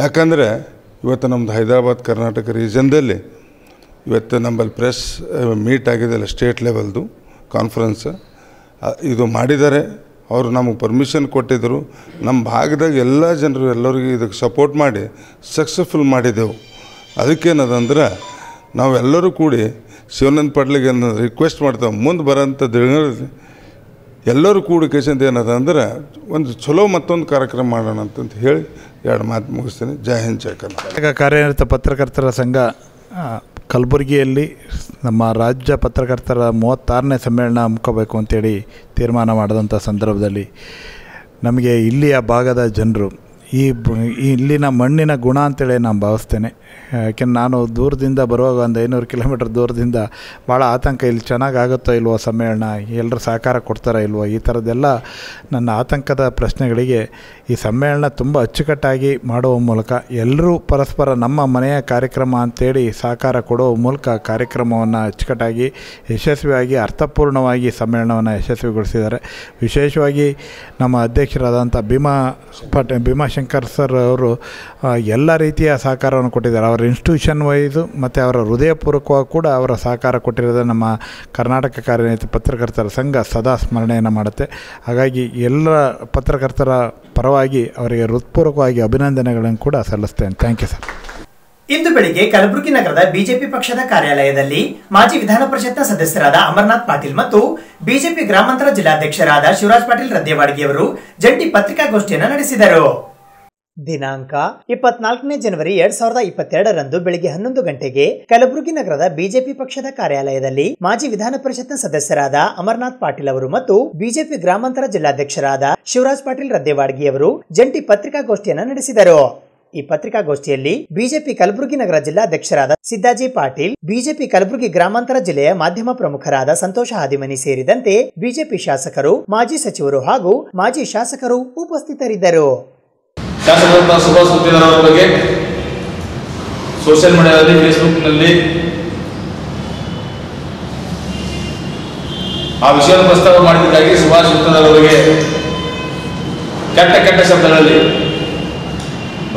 ಯಾಕಂದರೆ ಇವತ್ತು ನಮ್ಮದು ಹೈದರಾಬಾದ್ ಕರ್ನಾಟಕ ರೀಜನ್ದಲ್ಲಿ ಇವತ್ತು ನಮ್ಮಲ್ಲಿ ಪ್ರೆಸ್ ಮೀಟ್ ಆಗಿದೆಯಲ್ಲ, ಸ್ಟೇಟ್ ಲೆವೆಲ್ದು ಕಾನ್ಫರೆನ್ಸ್ ಇದು ಮಾಡಿದ್ದಾರೆ. ಅವರು ನಮಗೆ ಪರ್ಮಿಷನ್ ಕೊಟ್ಟಿದ್ದರು. ನಮ್ಮ ಭಾಗದಾಗ ಎಲ್ಲ ಜನರು ಎಲ್ಲರಿಗೂ ಇದಕ್ಕೆ ಸಪೋರ್ಟ್ ಮಾಡಿ ಸಕ್ಸಸ್ಫುಲ್ ಮಾಡಿದೆವು. ಅದಕ್ಕೇನದಂದ್ರೆ ನಾವೆಲ್ಲರೂ ಕೂಡಿ ಶಿವಾನಂದ ಪಾಟೀಲ್ಗೆ ರಿಕ್ವೆಸ್ಟ್ ಮಾಡ್ತೇವೆ, ಮುಂದೆ ಬರೋಂಥದ್ದು ಎಲ್ಲರೂ ಕೂಡಿ ಕೇಸಂತ ಏನದಂದ್ರೆ ಒಂದು ಚಲೋ ಮತ್ತೊಂದು ಕಾರ್ಯಕ್ರಮ ಮಾಡೋಣ ಅಂತಂತ ಹೇಳಿ ಎರಡು ಮಾತು ಮುಗಿಸ್ತೀನಿ. ಜೈ ಹಿಂದ್, ಜೈ ಕರ್ನಾಟಕ. ಕಾರ್ಯನಿರತ ಪತ್ರಕರ್ತರ ಸಂಘ ಕಲಬುರಗಿಯಲ್ಲಿ ನಮ್ಮ ರಾಜ್ಯ ಪತ್ರಕರ್ತರ ಮೂವತ್ತಾರನೇ ಸಮ್ಮೇಳನ ಹಮ್ಮಿಕೋಬೇಕು ಅಂತೇಳಿ ತೀರ್ಮಾನ ಮಾಡಿದಂಥ ಸಂದರ್ಭದಲ್ಲಿ ನಮಗೆ ಇಲ್ಲಿಯ ಭಾಗದ ಜನರು ಈ ಇಲ್ಲಿನ ಮಣ್ಣಿನ ಗುಣ ಅಂತೇಳಿ ನಾನು ಭಾವಿಸ್ತೇನೆ. ಯಾಕೆಂದ್ರೆ ನಾನು ದೂರದಿಂದ ಬರುವಾಗ ಒಂದು ಐನೂರು ಕಿಲೋಮೀಟ್ರ್ ದೂರದಿಂದ ಭಾಳ ಆತಂಕ, ಇಲ್ಲಿ ಚೆನ್ನಾಗಾಗುತ್ತೋ ಇಲ್ವೋ ಸಮ್ಮೇಳನ, ಎಲ್ಲರೂ ಸಹಕಾರ ಕೊಡ್ತಾರೋ ಇಲ್ವೋ, ಈ ಥರದ್ದೆಲ್ಲ ನನ್ನ ಆತಂಕದ ಪ್ರಶ್ನೆಗಳಿಗೆ ಈ ಸಮ್ಮೇಳನ ತುಂಬ ಅಚ್ಚುಕಟ್ಟಾಗಿ ಮಾಡುವ ಮೂಲಕ ಎಲ್ಲರೂ ಪರಸ್ಪರ ನಮ್ಮ ಮನೆಯ ಕಾರ್ಯಕ್ರಮ ಅಂತೇಳಿ ಸಹಕಾರ ಕೊಡುವ ಮೂಲಕ ಕಾರ್ಯಕ್ರಮವನ್ನು ಅಚ್ಚುಕಟ್ಟಾಗಿ ಯಶಸ್ವಿಯಾಗಿ ಅರ್ಥಪೂರ್ಣವಾಗಿ ಸಮ್ಮೇಳನವನ್ನು ಯಶಸ್ವಿಗೊಳಿಸಿದ್ದಾರೆ. ವಿಶೇಷವಾಗಿ ನಮ್ಮ ಅಧ್ಯಕ್ಷರಾದಂಥ ಭೀಮಾ ಪಟ ಭೀಮಾ ಶಂಕರ್ ಸರ್ ಅವರು ಎಲ್ಲ ರೀತಿಯ ಸಹಕಾರವನ್ನು ಕೊಟ್ಟಿದ್ದಾರೆ. ಅವರ ಇನ್ಸ್ಟಿಟ್ಯೂಷನ್ ವೈಸು ಮತ್ತು ಅವರ ಹೃದಯಪೂರ್ವಕವಾಗಿ ಕೂಡ ಅವರ ಸಹಕಾರ ಕೊಟ್ಟಿರೋದನ್ನು ನಮ್ಮ ಕರ್ನಾಟಕ ಕಾರ್ಯನಿರತ ಪತ್ರಕರ್ತರ ಸಂಘ ಸದಾ ಸ್ಮರಣೆಯನ್ನು ಮಾಡುತ್ತೆ. ಹಾಗಾಗಿ ಎಲ್ಲ ಪತ್ರಕರ್ತರ ಪರವಾಗಿ ಅವರಿಗೆ ಹೃತ್ಪೂರ್ವಕವಾಗಿ ಅಭಿನಂದನೆಗಳನ್ನು ಕೂಡ ಸಲ್ಲಿಸ್ತೇನೆ. Thank you sir. ಇಂದು ಬೆಳಿಗ್ಗೆ ಕಲಬುರಗಿ ನಗರದ ಬಿಜೆಪಿ ಪಕ್ಷದ ಕಾರ್ಯಾಲಯದಲ್ಲಿ ಮಾಜಿ ವಿಧಾನ ಪರಿಷತ್ನ ಸದಸ್ಯರಾದ ಅಮರನಾಥ್ ಪಾಟೀಲ್ ಮತ್ತು ಬಿಜೆಪಿ ಗ್ರಾಮಾಂತರ ಜಿಲ್ಲಾಧ್ಯಕ್ಷರಾದ ಶಿವರಾಜ್ ಪಾಟೀಲ್ ರದ್ದೆವಾಡಿಯವರು ಜಂಟಿ ಪತ್ರಿಕಾಗೋಷ್ಠಿಯನ್ನು ನಡೆಸಿದರು. ದಿನಾಂಕ ಇಪ್ಪತ್ನಾಲ್ಕನೇ ಜನವರಿ ಎರಡ್ ಸಾವಿರದ ಇಪ್ಪತ್ತೆರಡರಂದು ಬೆಳಿಗ್ಗೆ ಹನ್ನೊಂದು ಗಂಟೆಗೆ ಕಲಬುರಗಿ ನಗರದ ಬಿಜೆಪಿ ಪಕ್ಷದ ಕಾರ್ಯಾಲಯದಲ್ಲಿ ಮಾಜಿ ವಿಧಾನ ಪರಿಷತ್ನ ಸದಸ್ಯರಾದ ಅಮರನಾಥ್ ಪಾಟೀಲ್ ಅವರು ಮತ್ತು ಬಿಜೆಪಿ ಗ್ರಾಮಾಂತರ ಜಿಲ್ಲಾಧ್ಯಕ್ಷರಾದ ಶಿವರಾಜ್ ಪಾಟೀಲ್ ರದ್ದೆವಾಡಿಯವರು ಜಂಟಿ ಪತ್ರಿಕಾಗೋಷ್ಠಿಯನ್ನು ನಡೆಸಿದರು. ಈ ಪತ್ರಿಕಾಗೋಷ್ಠಿಯಲ್ಲಿ ಬಿಜೆಪಿ ಕಲಬುರಗಿ ನಗರ ಜಿಲ್ಲಾಧ್ಯಕ್ಷರಾದ ಸಿದ್ದಾಜಿ ಪಾಟೀಲ್, ಬಿಜೆಪಿ ಕಲಬುರಗಿ ಗ್ರಾಮಾಂತರ ಜಿಲ್ಲೆಯ ಮಾಧ್ಯಮ ಪ್ರಮುಖರಾದ ಸಂತೋಷ ಹಾದಿಮನಿ ಸೇರಿದಂತೆ ಬಿಜೆಪಿ ಶಾಸಕರು, ಮಾಜಿ ಸಚಿವರು ಹಾಗೂ ಮಾಜಿ ಶಾಸಕರು ಉಪಸ್ಥಿತರಿದ್ದರು. ಸೋಷಿಯಲ್ ಮೀಡಿಯಾದಲ್ಲಿ, ಫೇಸ್ಬುಕ್ನಲ್ಲಿ ಆ ವಿಷಯ ಪ್ರಸ್ತಾವ ಮಾಡಿದ್ದಕ್ಕಾಗಿ ಸುಭಾಷ್ ಅವರಿಗೆ ಕೆಟ್ಟ ಕೆಟ್ಟ ಶಬ್ದಗಳಲ್ಲಿ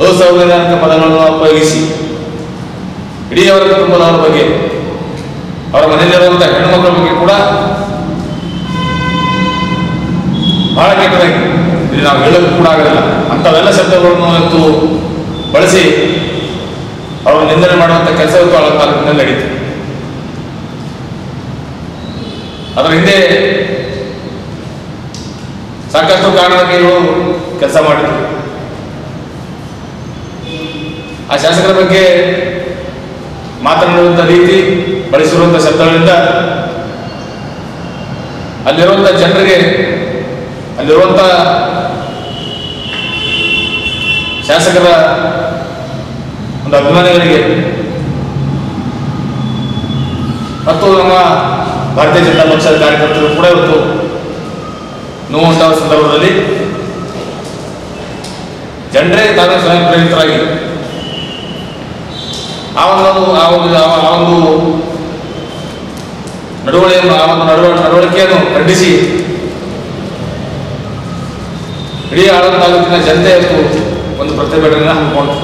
ಅಸಂವಿಧಾನಿಕ ಪದಗಳನ್ನು ಉಪಯೋಗಿಸಿ ಇಡೀ ಅವರ ಕುಟುಂಬದವರ ಬಗ್ಗೆ, ಅವರ ಮನೆಯಲ್ಲಿರುವಂತಹ ಹೆಣ್ಣುಮಕ್ಕಳ ಬಗ್ಗೆ ಕೂಡ ಬಹಳ ಕೆಟ್ಟದಾಗಿ ಇಲ್ಲಿ ನಾವು ಹೇಳೋದು ಕೂಡ ಆಗಲಿಲ್ಲ. ಅಂಥವೆಲ್ಲ ಶಬ್ದಗಳನ್ನು ಇವತ್ತು ಬಳಸಿ ಅವರು ನಿಂದನೆ ಮಾಡುವಂಥ ಕೆಲಸ ಇವತ್ತು ನಡೀತು. ಅದರ ಹಿಂದೆ ಸಾಕಷ್ಟು ಕಾರಣಗಳು ಕೆಲಸ ಮಾಡಿದರು. ಆ ಶಾಸಕರ ಬಗ್ಗೆ ಮಾತನಾಡುವಂಥ ರೀತಿ, ಬಳಸಿರುವಂಥ ಶಬ್ದಗಳಿಂದ ಅಲ್ಲಿರುವಂಥ ಜನರಿಗೆ, ಅಲ್ಲಿರುವಂಥ ಶಾಸಕರ ಒಂದು ಅಭಿಮಾನಿಗಳಿಗೆ ಮತ್ತು ನಮ್ಮ ಭಾರತೀಯ ಜನತಾ ಪಕ್ಷದ ಕಾರ್ಯಕರ್ತರು ಕೂಡ ಇವತ್ತು ನೋವುಂಟಾದ ಸಂದರ್ಭದಲ್ಲಿ ಜನರೇ ತಾನೇ ಸ್ವಯಂ ಪ್ರೇರಿತರಾಗಿ ಆ ಒಂದು ಆ ಒಂದು ಆ ಒಂದು ನಡವಳಿಕೆಯನ್ನು ಆ ಒಂದು ನಡವ ನಡವಳಿಕೆಯನ್ನು ಖಂಡಿಸಿ ಇಡೀ ಆಳಂದ ತಾಲೂಕಿನ ಜನತೆ ಒಂದು ಪ್ರತಿಭಟನೆಯನ್ನು ಹಮ್ಮಿಕೊಂಡರು.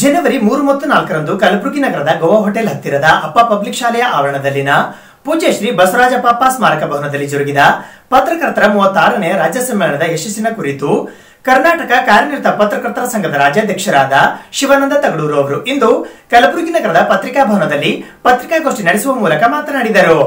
ಜನವರಿ ಮೂರು ಮತ್ತು ನಾಲ್ಕರಂದು ಕಲಬುರಗಿ ನಗರದ ಗೋವಾ ಹೋಟೆಲ್ ಹತ್ತಿರದ ಅಪ್ಪ ಪಬ್ಲಿಕ್ ಶಾಲೆಯ ಆವರಣದಲ್ಲಿನ ಪೂಜ್ಯ ಶ್ರೀ ಬಸವರಾಜ ಪಾಪ ಸ್ಮಾರಕ ಭವನದಲ್ಲಿ ಜರುಗಿದ ಪತ್ರಕರ್ತರ ಮೂವತ್ತಾರನೇ ರಾಜ್ಯ ಸಮ್ಮೇಳನದ ಯಶಸ್ಸಿನ ಕುರಿತು ಕರ್ನಾಟಕ ಕಾರ್ಯನಿರತ ಪತ್ರಕರ್ತರ ಸಂಘದ ರಾಜ್ಯಾಧ್ಯಕ್ಷರಾದ ಶಿವಾನಂದ ತಗಡೂರು ಅವರು ಇಂದು ಕಲಬುರಗಿ ನಗರದ ಪತ್ರಿಕಾ ಭವನದಲ್ಲಿ ಪತ್ರಿಕಾಗೋಷ್ಠಿ ನಡೆಸುವ ಮೂಲಕ ಮಾತನಾಡಿದರು.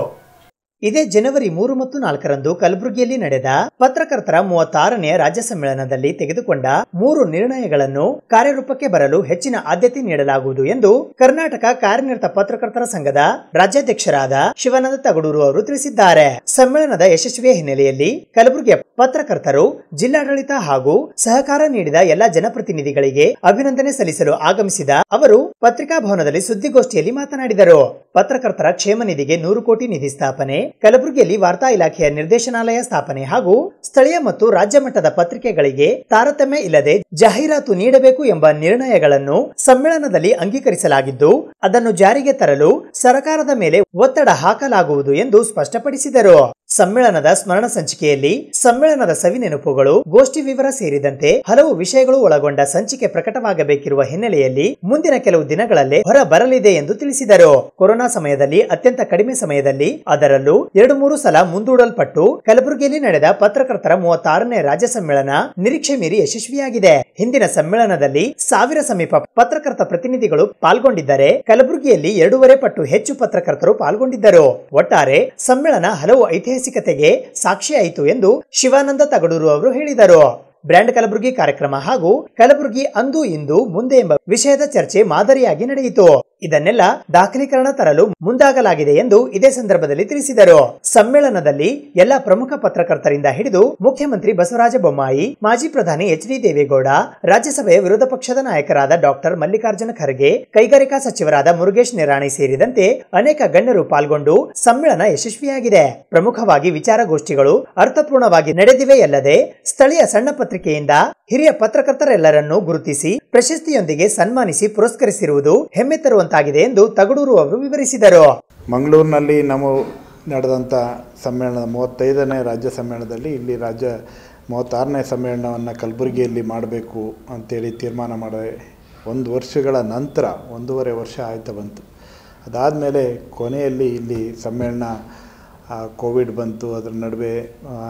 ಇದೇ ಜನವರಿ ಮೂರು ಮತ್ತು ನಾಲ್ಕರಂದು ಕಲಬುರಗಿಯಲ್ಲಿ ನಡೆದ ಪತ್ರಕರ್ತರ ಮೂವತ್ತಾರನೇ ರಾಜ್ಯ ಸಮ್ಮೇಳನದಲ್ಲಿ ತೆಗೆದುಕೊಂಡ ಮೂರು ನಿರ್ಣಯಗಳನ್ನು ಕಾರ್ಯರೂಪಕ್ಕೆ ಬರಲು ಹೆಚ್ಚಿನ ಆದ್ಯತೆ ನೀಡಲಾಗುವುದು ಎಂದು ಕರ್ನಾಟಕ ಕಾರ್ಯನಿರತ ಪತ್ರಕರ್ತರ ಸಂಘದ ರಾಜ್ಯಾಧ್ಯಕ್ಷರಾದ ಶಿವಾನಂದ ತಗಡೂರು ಅವರು ತಿಳಿಸಿದ್ದಾರೆ. ಸಮ್ಮೇಳನದ ಯಶಸ್ವಿಯ ಹಿನ್ನೆಲೆಯಲ್ಲಿ ಕಲಬುರಗಿಯ ಪತ್ರಕರ್ತರು ಜಿಲ್ಲಾಡಳಿತ ಹಾಗೂ ಸಹಕಾರ ನೀಡಿದ ಎಲ್ಲ ಜನಪ್ರತಿನಿಧಿಗಳಿಗೆ ಅಭಿನಂದನೆ ಸಲ್ಲಿಸಲು ಆಗಮಿಸಿದ ಅವರು ಪತ್ರಿಕಾ ಭವನದಲ್ಲಿ ಸುದ್ದಿಗೋಷ್ಠಿಯಲ್ಲಿ ಮಾತನಾಡಿದರು. ಪತ್ರಕರ್ತರ ಕ್ಷೇಮ ನಿಧಿಗೆ ನೂರು ಕೋಟಿ ನಿಧಿ ಸ್ಥಾಪನೆ, ಕಲಬುರಗಿಯಲ್ಲಿ ವಾರ್ತಾ ಇಲಾಖೆಯ ನಿರ್ದೇಶನಾಲಯ ಸ್ಥಾಪನೆ ಹಾಗೂ ಸ್ಥಳೀಯ ಮತ್ತು ರಾಜ್ಯ ಮಟ್ಟದ ಪತ್ರಿಕೆಗಳಿಗೆ ತಾರತಮ್ಯ ಇಲ್ಲದೆ ಜಾಹೀರಾತು ನೀಡಬೇಕು ಎಂಬ ನಿರ್ಣಯಗಳನ್ನು ಸಮ್ಮೇಳನದಲ್ಲಿ ಅಂಗೀಕರಿಸಲಾಗಿದ್ದು, ಅದನ್ನು ಜಾರಿಗೆ ತರಲು ಸರ್ಕಾರದ ಮೇಲೆ ಒತ್ತಡ ಹಾಕಲಾಗುವುದು ಎಂದು ಸ್ಪಷ್ಟಪಡಿಸಿದರು. ಸಮ್ಮೇಳನದ ಸ್ಮರಣ ಸಂಚಿಕೆಯಲ್ಲಿ ಸಮ್ಮೇಳನದ ಸವಿ ನೆನಪುಗಳು, ಗೋಷ್ಠಿ ವಿವರ ಸೇರಿದಂತೆ ಹಲವು ವಿಷಯಗಳು ಒಳಗೊಂಡ ಸಂಚಿಕೆ ಪ್ರಕಟವಾಗಬೇಕಿರುವ ಹಿನ್ನೆಲೆಯಲ್ಲಿ ಮುಂದಿನ ಕೆಲವು ದಿನಗಳಲ್ಲೇ ಹೊರ ಬರಲಿದೆ ಎಂದು ತಿಳಿಸಿದರು. ಕೊರೋನಾ ಸಮಯದಲ್ಲಿ ಅತ್ಯಂತ ಕಡಿಮೆ ಸಮಯದಲ್ಲಿ, ಅದರಲ್ಲೂ ಎರಡು ಮೂರು ಸಲ ಮುಂದೂಡಲ್ಪಟ್ಟು ಕಲಬುರಗಿಯಲ್ಲಿ ನಡೆದ ಪತ್ರಕರ್ತರ ಮೂವತ್ತಾರನೇ ರಾಜ್ಯ ಸಮ್ಮೇಳನ ನಿರೀಕ್ಷೆ ಮೀರಿ ಯಶಸ್ವಿಯಾಗಿದೆ. ಹಿಂದಿನ ಸಮ್ಮೇಳನದಲ್ಲಿ ಸಾವಿರ ಸಮೀಪ ಪತ್ರಕರ್ತ ಪ್ರತಿನಿಧಿಗಳು ಪಾಲ್ಗೊಂಡಿದ್ದರೆ, ಕಲಬುರಗಿಯಲ್ಲಿ ಎರಡೂವರೆ ಪಟ್ಟು ಹೆಚ್ಚು ಪತ್ರಕರ್ತರು ಪಾಲ್ಗೊಂಡಿದ್ದರು. ಒಟ್ಟಾರೆ ಸಮ್ಮೇಳನ ಹಲವು ಐತಿಹಾಸಿಕ ಸಿಕತೆಗೆ ಸಾಕ್ಷಿಯಾಯಿತು ಎಂದು ಶಿವಾನಂದ ತಗಡೂರು ಅವರು ಹೇಳಿದರು. ಬ್ರ್ಯಾಂಡ್ ಕಲಬುರಗಿ ಕಾರ್ಯಕ್ರಮ ಹಾಗೂ ಕಲಬುರಗಿ ಅಂದು ಇಂದು ಮುಂದೆ ಎಂಬ ವಿಷಯದ ಚರ್ಚೆ ಮಾದರಿಯಾಗಿ ನಡೆಯಿತು. ಇದನ್ನೆಲ್ಲ ದಾಖಲೀಕರಣ ತರಲು ಮುಂದಾಗಲಾಗಿದೆ ಎಂದು ಇದೇ ಸಂದರ್ಭದಲ್ಲಿ ತಿಳಿಸಿದರು. ಸಮ್ಮೇಳನದಲ್ಲಿ ಎಲ್ಲ ಪ್ರಮುಖ ಪತ್ರಕರ್ತರಿಂದ ಹಿಡಿದು ಮುಖ್ಯಮಂತ್ರಿ ಬಸವರಾಜ ಬೊಮ್ಮಾಯಿ, ಮಾಜಿ ಪ್ರಧಾನಿ ಎಚ್ ಡಿ ದೇವೇಗೌಡ, ರಾಜ್ಯಸಭೆಯ ವಿರೋಧ ಪಕ್ಷದ ನಾಯಕರಾದ ಡಾಕ್ಟರ್ ಮಲ್ಲಿಕಾರ್ಜುನ ಖರ್ಗೆ, ಕೈಗಾರಿಕಾ ಸಚಿವರಾದ ಮುರುಗೇಶ್ ನಿರಾಣಿ ಸೇರಿದಂತೆ ಅನೇಕ ಗಣ್ಯರು ಪಾಲ್ಗೊಂಡು ಸಮ್ಮೇಳನ ಯಶಸ್ವಿಯಾಗಿದೆ. ಪ್ರಮುಖವಾಗಿ ವಿಚಾರಗೋಷ್ಠಿಗಳು ಅರ್ಥಪೂರ್ಣವಾಗಿ ನಡೆದಿವೆಯಲ್ಲದೆ ಸ್ಥಳೀಯ ಸಣ್ಣ ಪತ್ರಿಕೆಯಿಂದ ಹಿರಿಯ ಪತ್ರಕರ್ತರೆಲ್ಲರನ್ನೂ ಗುರುತಿಸಿ ಪ್ರಶಸ್ತಿಯೊಂದಿಗೆ ಸನ್ಮಾನಿಸಿ ಪುರಸ್ಕರಿಸಿರುವುದು ಹೆಮ್ಮೆ ತರುವಂತಾಗಿದೆ ಎಂದು ತಗಡೂರು ಅವರು ವಿವರಿಸಿದರು. ಮಂಗಳೂರಿನಲ್ಲಿ ನಮ್ಮ ನಡೆದಂಥ ಸಮ್ಮೇಳನದ ಮೂವತ್ತೈದನೇ ರಾಜ್ಯ ಸಮ್ಮೇಳನದಲ್ಲಿ ಇಲ್ಲಿ ರಾಜ್ಯ ಮೂವತ್ತಾರನೇ ಸಮ್ಮೇಳನವನ್ನು ಕಲಬುರಗಿಯಲ್ಲಿ ಮಾಡಬೇಕು ಅಂತೇಳಿ ತೀರ್ಮಾನ ಮಾಡಿದೆ. ಒಂದು ವರ್ಷಗಳ ನಂತರ ಒಂದೂವರೆ ವರ್ಷ ಆಯ್ತಾ ಬಂತು. ಅದಾದಮೇಲೆ ಕೊನೆಯಲ್ಲಿ ಇಲ್ಲಿ ಸಮ್ಮೇಳನ ಕೋವಿಡ್ ಬಂತು, ಅದರ ನಡುವೆ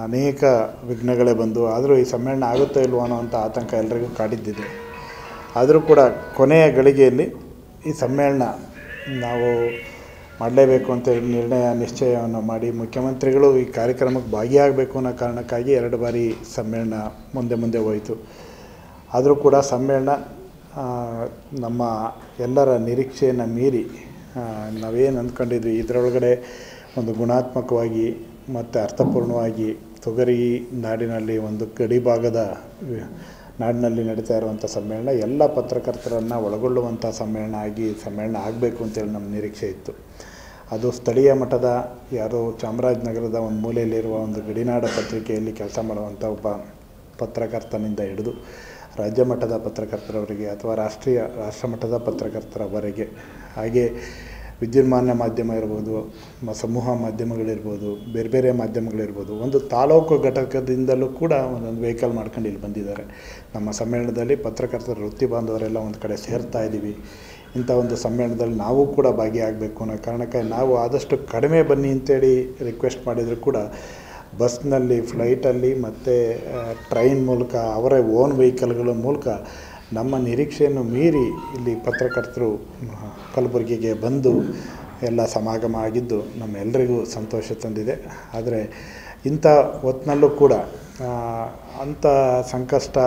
ಅನೇಕ ವಿಘ್ನಗಳೇ ಬಂದು, ಆದರೂ ಈ ಸಮ್ಮೇಳನ ಆಗುತ್ತೋ ಇಲ್ವೋ ಅನ್ನೋವಂಥ ಆತಂಕ ಎಲ್ಲರಿಗೂ ಕಾಡಿದ್ದಿದೆ. ಆದರೂ ಕೂಡ ಕೊನೆಯ ಗಳಿಗೆಯಲ್ಲಿ ಈ ಸಮ್ಮೇಳನ ನಾವು ಮಾಡಲೇಬೇಕು ಅಂತ ನಿರ್ಣಯ ನಿಶ್ಚಯವನ್ನು ಮಾಡಿ ಮುಖ್ಯಮಂತ್ರಿಗಳು ಈ ಕಾರ್ಯಕ್ರಮಕ್ಕೆ ಭಾಗಿಯಾಗಬೇಕು ಅನ್ನೋ ಕಾರಣಕ್ಕಾಗಿ ಎರಡು ಬಾರಿ ಸಮ್ಮೇಳನ ಮುಂದೆ ಮುಂದೆ ಹೋಯಿತು. ಆದರೂ ಕೂಡ ಸಮ್ಮೇಳನ ನಮ್ಮ ಎಲ್ಲರ ನಿರೀಕ್ಷೆಯನ್ನು ಮೀರಿ ನಾವೇನು ಅಂದ್ಕೊಂಡಿದ್ವಿ ಇದರೊಳಗಡೆ ಒಂದು ಗುಣಾತ್ಮಕವಾಗಿ ಮತ್ತು ಅರ್ಥಪೂರ್ಣವಾಗಿ ತೊಗರಿ ನಾಡಿನಲ್ಲಿ ಒಂದು ಗಡಿಭಾಗದ ನಾಡಿನಲ್ಲಿ ನಡೀತಾ ಇರುವಂಥ ಸಮ್ಮೇಳನ ಎಲ್ಲ ಪತ್ರಕರ್ತರನ್ನು ಒಳಗೊಳ್ಳುವಂಥ ಸಮ್ಮೇಳನ ಆಗಿ ಸಮ್ಮೇಳನ ಆಗಬೇಕು ಅಂತೇಳಿ ನಮ್ಮ ನಿರೀಕ್ಷೆ ಇತ್ತು. ಅದು ಸ್ಥಳೀಯ ಮಟ್ಟದ ಯಾರೋ ಚಾಮರಾಜನಗರದ ಒಂದು ಮೂಲೆಯಲ್ಲಿರುವ ಒಂದು ಗಡಿನಾಡ ಪತ್ರಿಕೆಯಲ್ಲಿ ಕೆಲಸ ಮಾಡುವಂಥ ಒಬ್ಬ ಪತ್ರಕರ್ತನಿಂದ ಹಿಡಿದು ರಾಜ್ಯ ಮಟ್ಟದ ಪತ್ರಕರ್ತರವರೆಗೆ ಅಥವಾ ರಾಷ್ಟ್ರೀಯ ರಾಷ್ಟ್ರಮಟ್ಟದ ಪತ್ರಕರ್ತರವರೆಗೆ, ಹಾಗೆ ವಿದ್ಯುನ್ಮಾನ ಮಾಧ್ಯಮ ಇರ್ಬೋದು, ಸಮೂಹ ಮಾಧ್ಯಮಗಳಿರ್ಬೋದು, ಬೇರೆ ಬೇರೆ ಮಾಧ್ಯಮಗಳಿರ್ಬೋದು, ಒಂದು ತಾಲೂಕು ಘಟಕದಿಂದಲೂ ಕೂಡ ಒಂದೊಂದು ವೆಹಿಕಲ್ ಮಾಡ್ಕೊಂಡು ಇಲ್ಲಿ ಬಂದಿದ್ದಾರೆ. ನಮ್ಮ ಸಮ್ಮೇಳನದಲ್ಲಿ ಪತ್ರಕರ್ತರ ವೃತ್ತಿ ಬಾಂಧವರೆಲ್ಲ ಒಂದು ಕಡೆ ಸೇರ್ತಾ ಇದ್ದೀವಿ. ಇಂಥ ಒಂದು ಸಮ್ಮೇಳನದಲ್ಲಿ ನಾವು ಕೂಡ ಭಾಗಿಯಾಗಬೇಕು ಅನ್ನೋ ಕಾರಣಕ್ಕೆ ನಾವು ಆದಷ್ಟು ಕಡಿಮೆ ಬನ್ನಿ ಅಂತೇಳಿ ರಿಕ್ವೆಸ್ಟ್ ಮಾಡಿದರೂ ಕೂಡ ಬಸ್ನಲ್ಲಿ, ಫ್ಲೈಟಲ್ಲಿ ಮತ್ತು ಟ್ರೈನ್ ಮೂಲಕ ಅವರ ಓನ್ ವೆಹಿಕಲ್ಗಳ ಮೂಲಕ ನಮ್ಮ ನಿರೀಕ್ಷೆಯನ್ನು ಮೀರಿ ಇಲ್ಲಿ ಪತ್ರಕರ್ತರು ಕಲಬುರಗಿಗೆ ಬಂದು ಎಲ್ಲ ಸಮಾಗಮ ಆಗಿದ್ದು ನಮ್ಮೆಲ್ಲರಿಗೂ ಸಂತೋಷ ತಂದಿದೆ. ಆದರೆ ಇಂಥ ಹೊತ್ತಿನಲ್ಲೂ ಕೂಡ ಅಂಥ ಸಂಕಷ್ಟ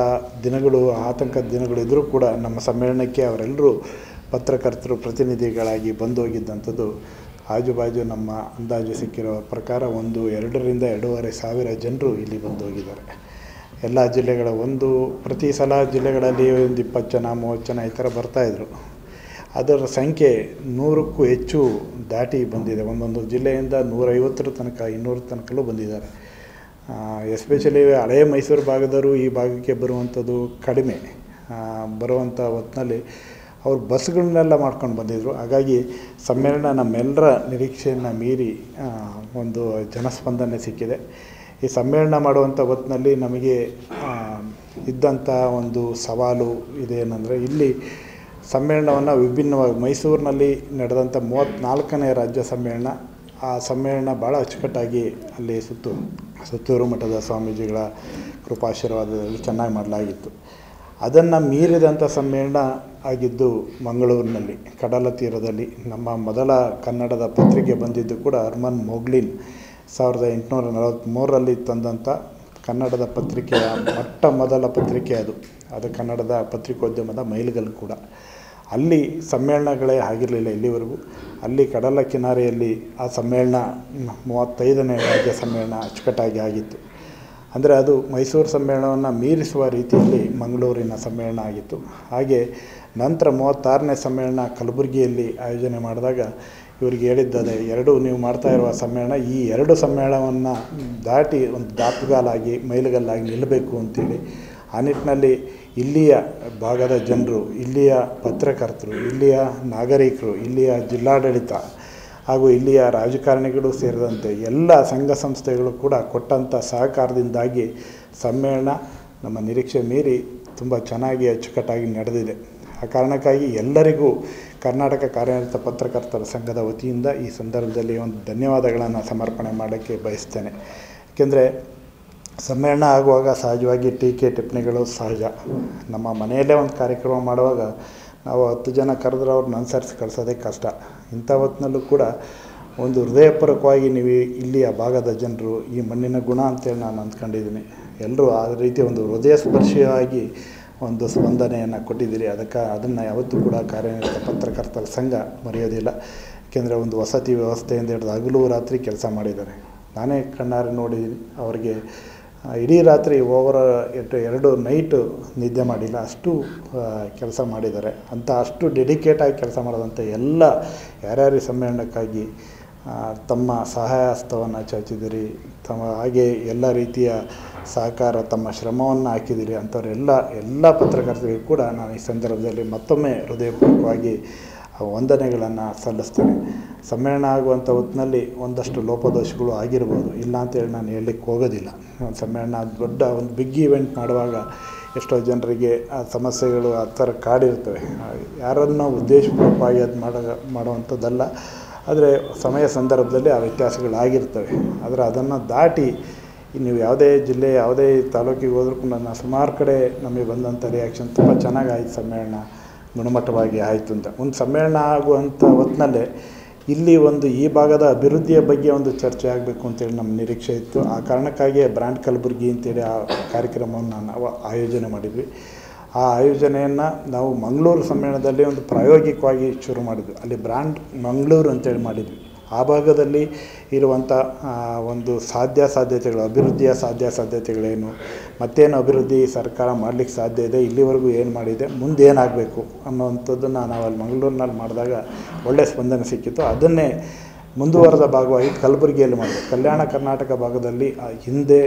ದಿನಗಳು ಆತಂಕದ ದಿನಗಳು ಇದ್ದರೂ ಕೂಡ ನಮ್ಮ ಸಮ್ಮೇಳನಕ್ಕೆ ಅವರೆಲ್ಲರೂ ಪತ್ರಕರ್ತರು ಪ್ರತಿನಿಧಿಗಳಾಗಿ ಬಂದು ಹೋಗಿದ್ದಂಥದ್ದು ಆಜುಬಾಜು ನಮ್ಮ ಅಂದಾಜು ಸಿಕ್ಕಿರೋ ಪ್ರಕಾರ ಒಂದು ಎರಡರಿಂದ ಎರಡೂವರೆ ಸಾವಿರ ಜನರು ಇಲ್ಲಿ ಬಂದು ಹೋಗಿದ್ದಾರೆ. ಎಲ್ಲ ಜಿಲ್ಲೆಗಳ ಒಂದು ಪ್ರತಿ ಸಲ ಜಿಲ್ಲೆಗಳಲ್ಲಿ ಒಂದು ಇಪ್ಪತ್ತು ಜನ ಮೂವತ್ತು ಜನ ಈ ಥರ ಬರ್ತಾಯಿದ್ರು. ಅದರ ಸಂಖ್ಯೆ ನೂರಕ್ಕೂ ಹೆಚ್ಚು ದಾಟಿ ಬಂದಿದೆ. ಒಂದೊಂದು ಜಿಲ್ಲೆಯಿಂದ ನೂರೈವತ್ತರ ತನಕ ಇನ್ನೂರ ತನಕಲ್ಲೂ ಬಂದಿದ್ದಾರೆ. ಎಸ್ಪೆಷಲಿ ಹಳೆಯ ಮೈಸೂರು ಭಾಗದವರು ಈ ಭಾಗಕ್ಕೆ ಬರುವಂಥದ್ದು ಕಡಿಮೆ ಬರುವಂಥ ಹೊತ್ತಿನಲ್ಲಿ ಅವರು ಬಸ್ಗಳನ್ನೆಲ್ಲ ಮಾಡ್ಕೊಂಡು ಬಂದಿದ್ದರು. ಹಾಗಾಗಿ ಸಮ್ಮೇಳನ ನಮ್ಮೆಲ್ಲರ ನಿರೀಕ್ಷೆಯನ್ನು ಮೀರಿ ಒಂದು ಜನಸ್ಪಂದನೆ ಸಿಕ್ಕಿದೆ. ಈ ಸಮ್ಮೇಳನ ಮಾಡುವಂಥ ಹೊತ್ತಿನಲ್ಲಿ ನಮಗೆ ಇದ್ದಂಥ ಒಂದು ಸವಾಲು ಇದೇನೆಂದರೆ, ಇಲ್ಲಿ ಸಮ್ಮೇಳನವನ್ನು ವಿಭಿನ್ನವಾಗಿ ಮೈಸೂರಿನಲ್ಲಿ ನಡೆದಂಥ ಮೂವತ್ತ್ನಾಲ್ಕನೇ ರಾಜ್ಯ ಸಮ್ಮೇಳನ, ಆ ಸಮ್ಮೇಳನ ಭಾಳ ಅಚ್ಚುಕಟ್ಟಾಗಿ ಅಲ್ಲಿ ಸುತ್ತು ಸುತ್ತೂರು ಮಠದ ಸ್ವಾಮೀಜಿಗಳ ಕೃಪಾಶೀರ್ವಾದದಲ್ಲಿ ಚೆನ್ನಾಗಿ ಮಾಡಲಾಗಿತ್ತು. ಅದನ್ನು ಮೀರಿದಂಥ ಸಮ್ಮೇಳನ ಆಗಿದ್ದು ಮಂಗಳೂರಿನಲ್ಲಿ ಕಡಲ ತೀರದಲ್ಲಿ ನಮ್ಮ ಮೊದಲ ಕನ್ನಡದ ಪತ್ರಿಕೆ ಬಂದಿದ್ದು ಕೂಡ ಅರ್ಮನ್ ಮೊಗ್ಲಿನ್ ಸಾವಿರದ ಎಂಟುನೂರ ನಲವತ್ತ್ಮೂರರಲ್ಲಿ ತಂದಂಥ ಕನ್ನಡದ ಪತ್ರಿಕೆಯ ಮೊಟ್ಟ ಮೊದಲ ಪತ್ರಿಕೆ ಅದು. ಅದು ಕನ್ನಡದ ಪತ್ರಿಕೋದ್ಯಮದ ಮೈಲುಗಲ್ಲು ಕೂಡ. ಅಲ್ಲಿ ಸಮ್ಮೇಳನಗಳೇ ಆಗಿರಲಿಲ್ಲ ಇಲ್ಲಿವರೆಗೂ. ಅಲ್ಲಿ ಕಡಲ ಕಿನಾರೆಯಲ್ಲಿ ಆ ಸಮ್ಮೇಳನ ಮೂವತ್ತೈದನೇ ರಾಜ್ಯ ಸಮ್ಮೇಳನ ಅಚ್ಚುಕಟ್ಟಾಗಿ ಆಗಿತ್ತು. ಅಂದರೆ ಅದು ಮೈಸೂರು ಸಮ್ಮೇಳನವನ್ನು ಮೀರಿಸುವ ರೀತಿಯಲ್ಲಿ ಮಂಗಳೂರಿನ ಸಮ್ಮೇಳನ ಆಗಿತ್ತು. ಹಾಗೆ ನಂತರ ಮೂವತ್ತಾರನೇ ಸಮ್ಮೇಳನ ಕಲಬುರಗಿಯಲ್ಲಿ ಆಯೋಜನೆ ಮಾಡಿದಾಗ ಇವ್ರಿಗೆ ಹೇಳಿದ್ದದೆ, ಎರಡು ನೀವು ಮಾಡ್ತಾ ಇರುವ ಸಮ್ಮೇಳನ ಈ ಎರಡು ಸಮ್ಮೇಳನವನ್ನು ದಾಟಿ ಒಂದು ದಾಪುಗಾಲಾಗಿ ಮೈಲುಗಲ್ಲಾಗಿ ನಿಲ್ಲಬೇಕು ಅಂತೇಳಿ, ಆ ನಿಟ್ಟಿನಲ್ಲಿ ಇಲ್ಲಿಯ ಭಾಗದ ಜನರು, ಇಲ್ಲಿಯ ಪತ್ರಕರ್ತರು, ಇಲ್ಲಿಯ ನಾಗರಿಕರು, ಇಲ್ಲಿಯ ಜಿಲ್ಲಾಡಳಿತ ಹಾಗೂ ಇಲ್ಲಿಯ ರಾಜಕಾರಣಿಗಳು ಸೇರಿದಂತೆ ಎಲ್ಲ ಸಂಘ ಸಂಸ್ಥೆಗಳು ಕೂಡ ಕೊಟ್ಟಂಥ ಸಹಕಾರದಿಂದಾಗಿ ಸಮ್ಮೇಳನ ನಮ್ಮ ನಿರೀಕ್ಷೆ ಮೀರಿ ತುಂಬ ಚೆನ್ನಾಗಿ ಅಚ್ಚುಕಟ್ಟಾಗಿ ನಡೆದಿದೆ. ಆ ಕಾರಣಕ್ಕಾಗಿ ಎಲ್ಲರಿಗೂ ಕರ್ನಾಟಕ ಕಾರ್ಯನಿರತ ಪತ್ರಕರ್ತರ ಸಂಘದ ವತಿಯಿಂದ ಈ ಸಂದರ್ಭದಲ್ಲಿ ಒಂದು ಧನ್ಯವಾದಗಳನ್ನು ಸಮರ್ಪಣೆ ಮಾಡೋಕ್ಕೆ ಬಯಸ್ತೇನೆ. ಏಕೆಂದರೆ ಸಮ್ಮೇಳನ ಆಗುವಾಗ ಸಹಜವಾಗಿ ಟೀಕೆ ಟಿಪ್ಪಣಿಗಳು ಸಹಜ. ನಮ್ಮ ಮನೆಯಲ್ಲೇ ಒಂದು ಕಾರ್ಯಕ್ರಮ ಮಾಡುವಾಗ ನಾವು ಹತ್ತು ಜನ ಕರೆದ್ರೆ ಅವ್ರನ್ನ ಅನುಸರಿಸಿ ಕಳಿಸೋದೇ ಕಷ್ಟ. ಇಂಥ ಹೊತ್ತಿನಲ್ಲೂ ಕೂಡ ಒಂದು ಹೃದಯಪೂರ್ವಕವಾಗಿ ನೀವು ಇಲ್ಲಿಯ ಭಾಗದ ಜನರು, ಈ ಮಣ್ಣಿನ ಗುಣ ಅಂತೇಳಿ ನಾನು ಅಂದ್ಕೊಂಡಿದ್ದೀನಿ, ಎಲ್ಲರೂ ಆ ರೀತಿ ಒಂದು ಹೃದಯ ಸ್ಪರ್ಶಿಯಾಗಿ ಒಂದು ಸ್ಪಂದನೆಯನ್ನು ಕೊಟ್ಟಿದ್ದೀರಿ. ಅದಕ್ಕೆ ಅದನ್ನು ಯಾವತ್ತೂ ಕೂಡ ಕಾರ್ಯನಿರತ ಪತ್ರಕರ್ತರ ಸಂಘ ಮರೆಯೋದಿಲ್ಲ. ಏಕೆಂದರೆ ಒಂದು ವಸತಿ ವ್ಯವಸ್ಥೆಯಿಂದ ಹಿಡಿದು ಹಗಲು ರಾತ್ರಿ ಕೆಲಸ ಮಾಡಿದ್ದಾರೆ. ನಾನೇ ಕಣ್ಣಾರೆ ನೋಡಿದ್ದೀನಿ. ಅವರಿಗೆ ಇಡೀ ರಾತ್ರಿ ಓವರ್ ಎಟ್ಟು ಎರಡು ನೈಟು ನಿದ್ದೆ ಮಾಡಿಲ್ಲ, ಅಷ್ಟು ಕೆಲಸ ಮಾಡಿದ್ದಾರೆ. ಅಂತ ಅಷ್ಟು ಡೆಡಿಕೇಟಾಗಿ ಕೆಲಸ ಮಾಡಿದಂಥ ಎಲ್ಲ ಯಾರ್ಯಾರು ಸಮ್ಮೇಳನಕ್ಕಾಗಿ ತಮ್ಮ ಸಹಾಯ ಹಸ್ತವನ್ನು ಚಾಚಿದ್ದೀರಿ, ತಮ್ಮ ಹಾಗೆ ಎಲ್ಲ ರೀತಿಯ ಸಹಕಾರ ತಮ್ಮ ಶ್ರಮವನ್ನು ಹಾಕಿದ್ದೀರಿ ಅಂಥವರೆಲ್ಲ ಎಲ್ಲ ಪತ್ರಕರ್ತರಿಗೂ ಕೂಡ ನಾನು ಈ ಸಂದರ್ಭದಲ್ಲಿ ಮತ್ತೊಮ್ಮೆ ಹೃದಯಪೂರ್ವಕವಾಗಿ ವಂದನೆಗಳನ್ನು ಸಲ್ಲಿಸ್ತೇನೆ. ಸಮ್ಮೇಳನ ಆಗುವಂಥ ಹೊತ್ತಿನಲ್ಲಿ ಒಂದಷ್ಟು ಲೋಪದೋಷಗಳು ಆಗಿರ್ಬೋದು, ಇಲ್ಲ ಅಂತೇಳಿ ನಾನು ಹೇಳಲಿಕ್ಕೆ ಹೋಗೋದಿಲ್ಲ. ಒಂದು ಸಮ್ಮೇಳನ ದೊಡ್ಡ ಒಂದು ಬಿಗ್ ಇವೆಂಟ್ ಮಾಡುವಾಗ ಎಷ್ಟೋ ಜನರಿಗೆ ಆ ಸಮಸ್ಯೆಗಳು ಆ ಥರ ಕಾಡಿರ್ತವೆ. ಯಾರನ್ನು ಉದ್ದೇಶಪೂರ್ವಕವಾಗಿ ಅದು ಮಾಡೋ ಮಾಡುವಂಥದ್ದಲ್ಲ. ಆದರೆ ಸಮಯ ಸಂದರ್ಭದಲ್ಲಿ ಆ ವ್ಯತ್ಯಾಸಗಳಾಗಿರ್ತವೆ. ಆದರೆ ಅದನ್ನು ದಾಟಿ ನೀವು ಯಾವುದೇ ಜಿಲ್ಲೆ ಯಾವುದೇ ತಾಲೂಕಿಗೆ ಹೋದ್ರೂ ಕೂಡ ನಾನು ಸುಮಾರು ಕಡೆ ನಮಗೆ ಬಂದಂಥ ರಿಯಾಕ್ಷನ್ ತುಂಬ ಚೆನ್ನಾಗಾಯಿತು, ಸಮ್ಮೇಳನ ಗುಣಮಟ್ಟವಾಗಿ ಆಯಿತು ಅಂತ. ಒಂದು ಸಮ್ಮೇಳನ ಆಗುವಂಥ ಹೊತ್ತಿನಲ್ಲೇ ಇಲ್ಲಿ ಒಂದು ಈ ಭಾಗದ ಅಭಿವೃದ್ಧಿಯ ಬಗ್ಗೆ ಒಂದು ಚರ್ಚೆ ಆಗಬೇಕು ಅಂತೇಳಿ ನಮ್ಮ ನಿರೀಕ್ಷೆ ಇತ್ತು. ಆ ಕಾರಣಕ್ಕಾಗಿಯೇ ಬ್ರ್ಯಾಂಡ್ ಕಲಬುರಗಿ ಅಂತೇಳಿ ಆ ಕಾರ್ಯಕ್ರಮವನ್ನು ನಾವು ಆಯೋಜನೆ ಮಾಡಿದ್ವಿ. ಆ ಆಯೋಜನೆಯನ್ನು ನಾವು ಮಂಗಳೂರು ಸಮ್ಮೇಳನದಲ್ಲಿ ಒಂದು ಪ್ರಾಯೋಗಿಕವಾಗಿ ಶುರು ಮಾಡಿದ್ವಿ. ಅಲ್ಲಿ ಬ್ರ್ಯಾಂಡ್ ಮಂಗಳೂರು ಅಂತೇಳಿ ಮಾಡಿದ್ವಿ. ಆ ಭಾಗದಲ್ಲಿ ಇರುವಂಥ ಒಂದು ಸಾಧ್ಯ ಸಾಧ್ಯತೆಗಳು, ಅಭಿವೃದ್ಧಿಯ ಸಾಧ್ಯ ಸಾಧ್ಯತೆಗಳೇನು, ಮತ್ತೇನು ಅಭಿವೃದ್ಧಿ ಸರ್ಕಾರ ಮಾಡಲಿಕ್ಕೆ ಸಾಧ್ಯ ಇದೆ, ಇಲ್ಲಿವರೆಗೂ ಏನು ಮಾಡಿದೆ, ಮುಂದೇನಾಗಬೇಕು ಅನ್ನೋವಂಥದ್ದನ್ನು ನಾವು ಅಲ್ಲಿ ಮಂಗಳೂರಿನಲ್ಲಿ ಮಾಡಿದಾಗ ಒಳ್ಳೆಯ ಸ್ಪಂದನೆ ಸಿಕ್ಕಿತ್ತು. ಅದನ್ನೇ ಮುಂದುವರೆದ ಭಾಗವಾಗಿ ಕಲಬುರಗಿಯಲ್ಲಿ ಮಾಡಿದೆ. ಕಲ್ಯಾಣ ಕರ್ನಾಟಕ ಭಾಗದಲ್ಲಿ ಹಿಂದೆ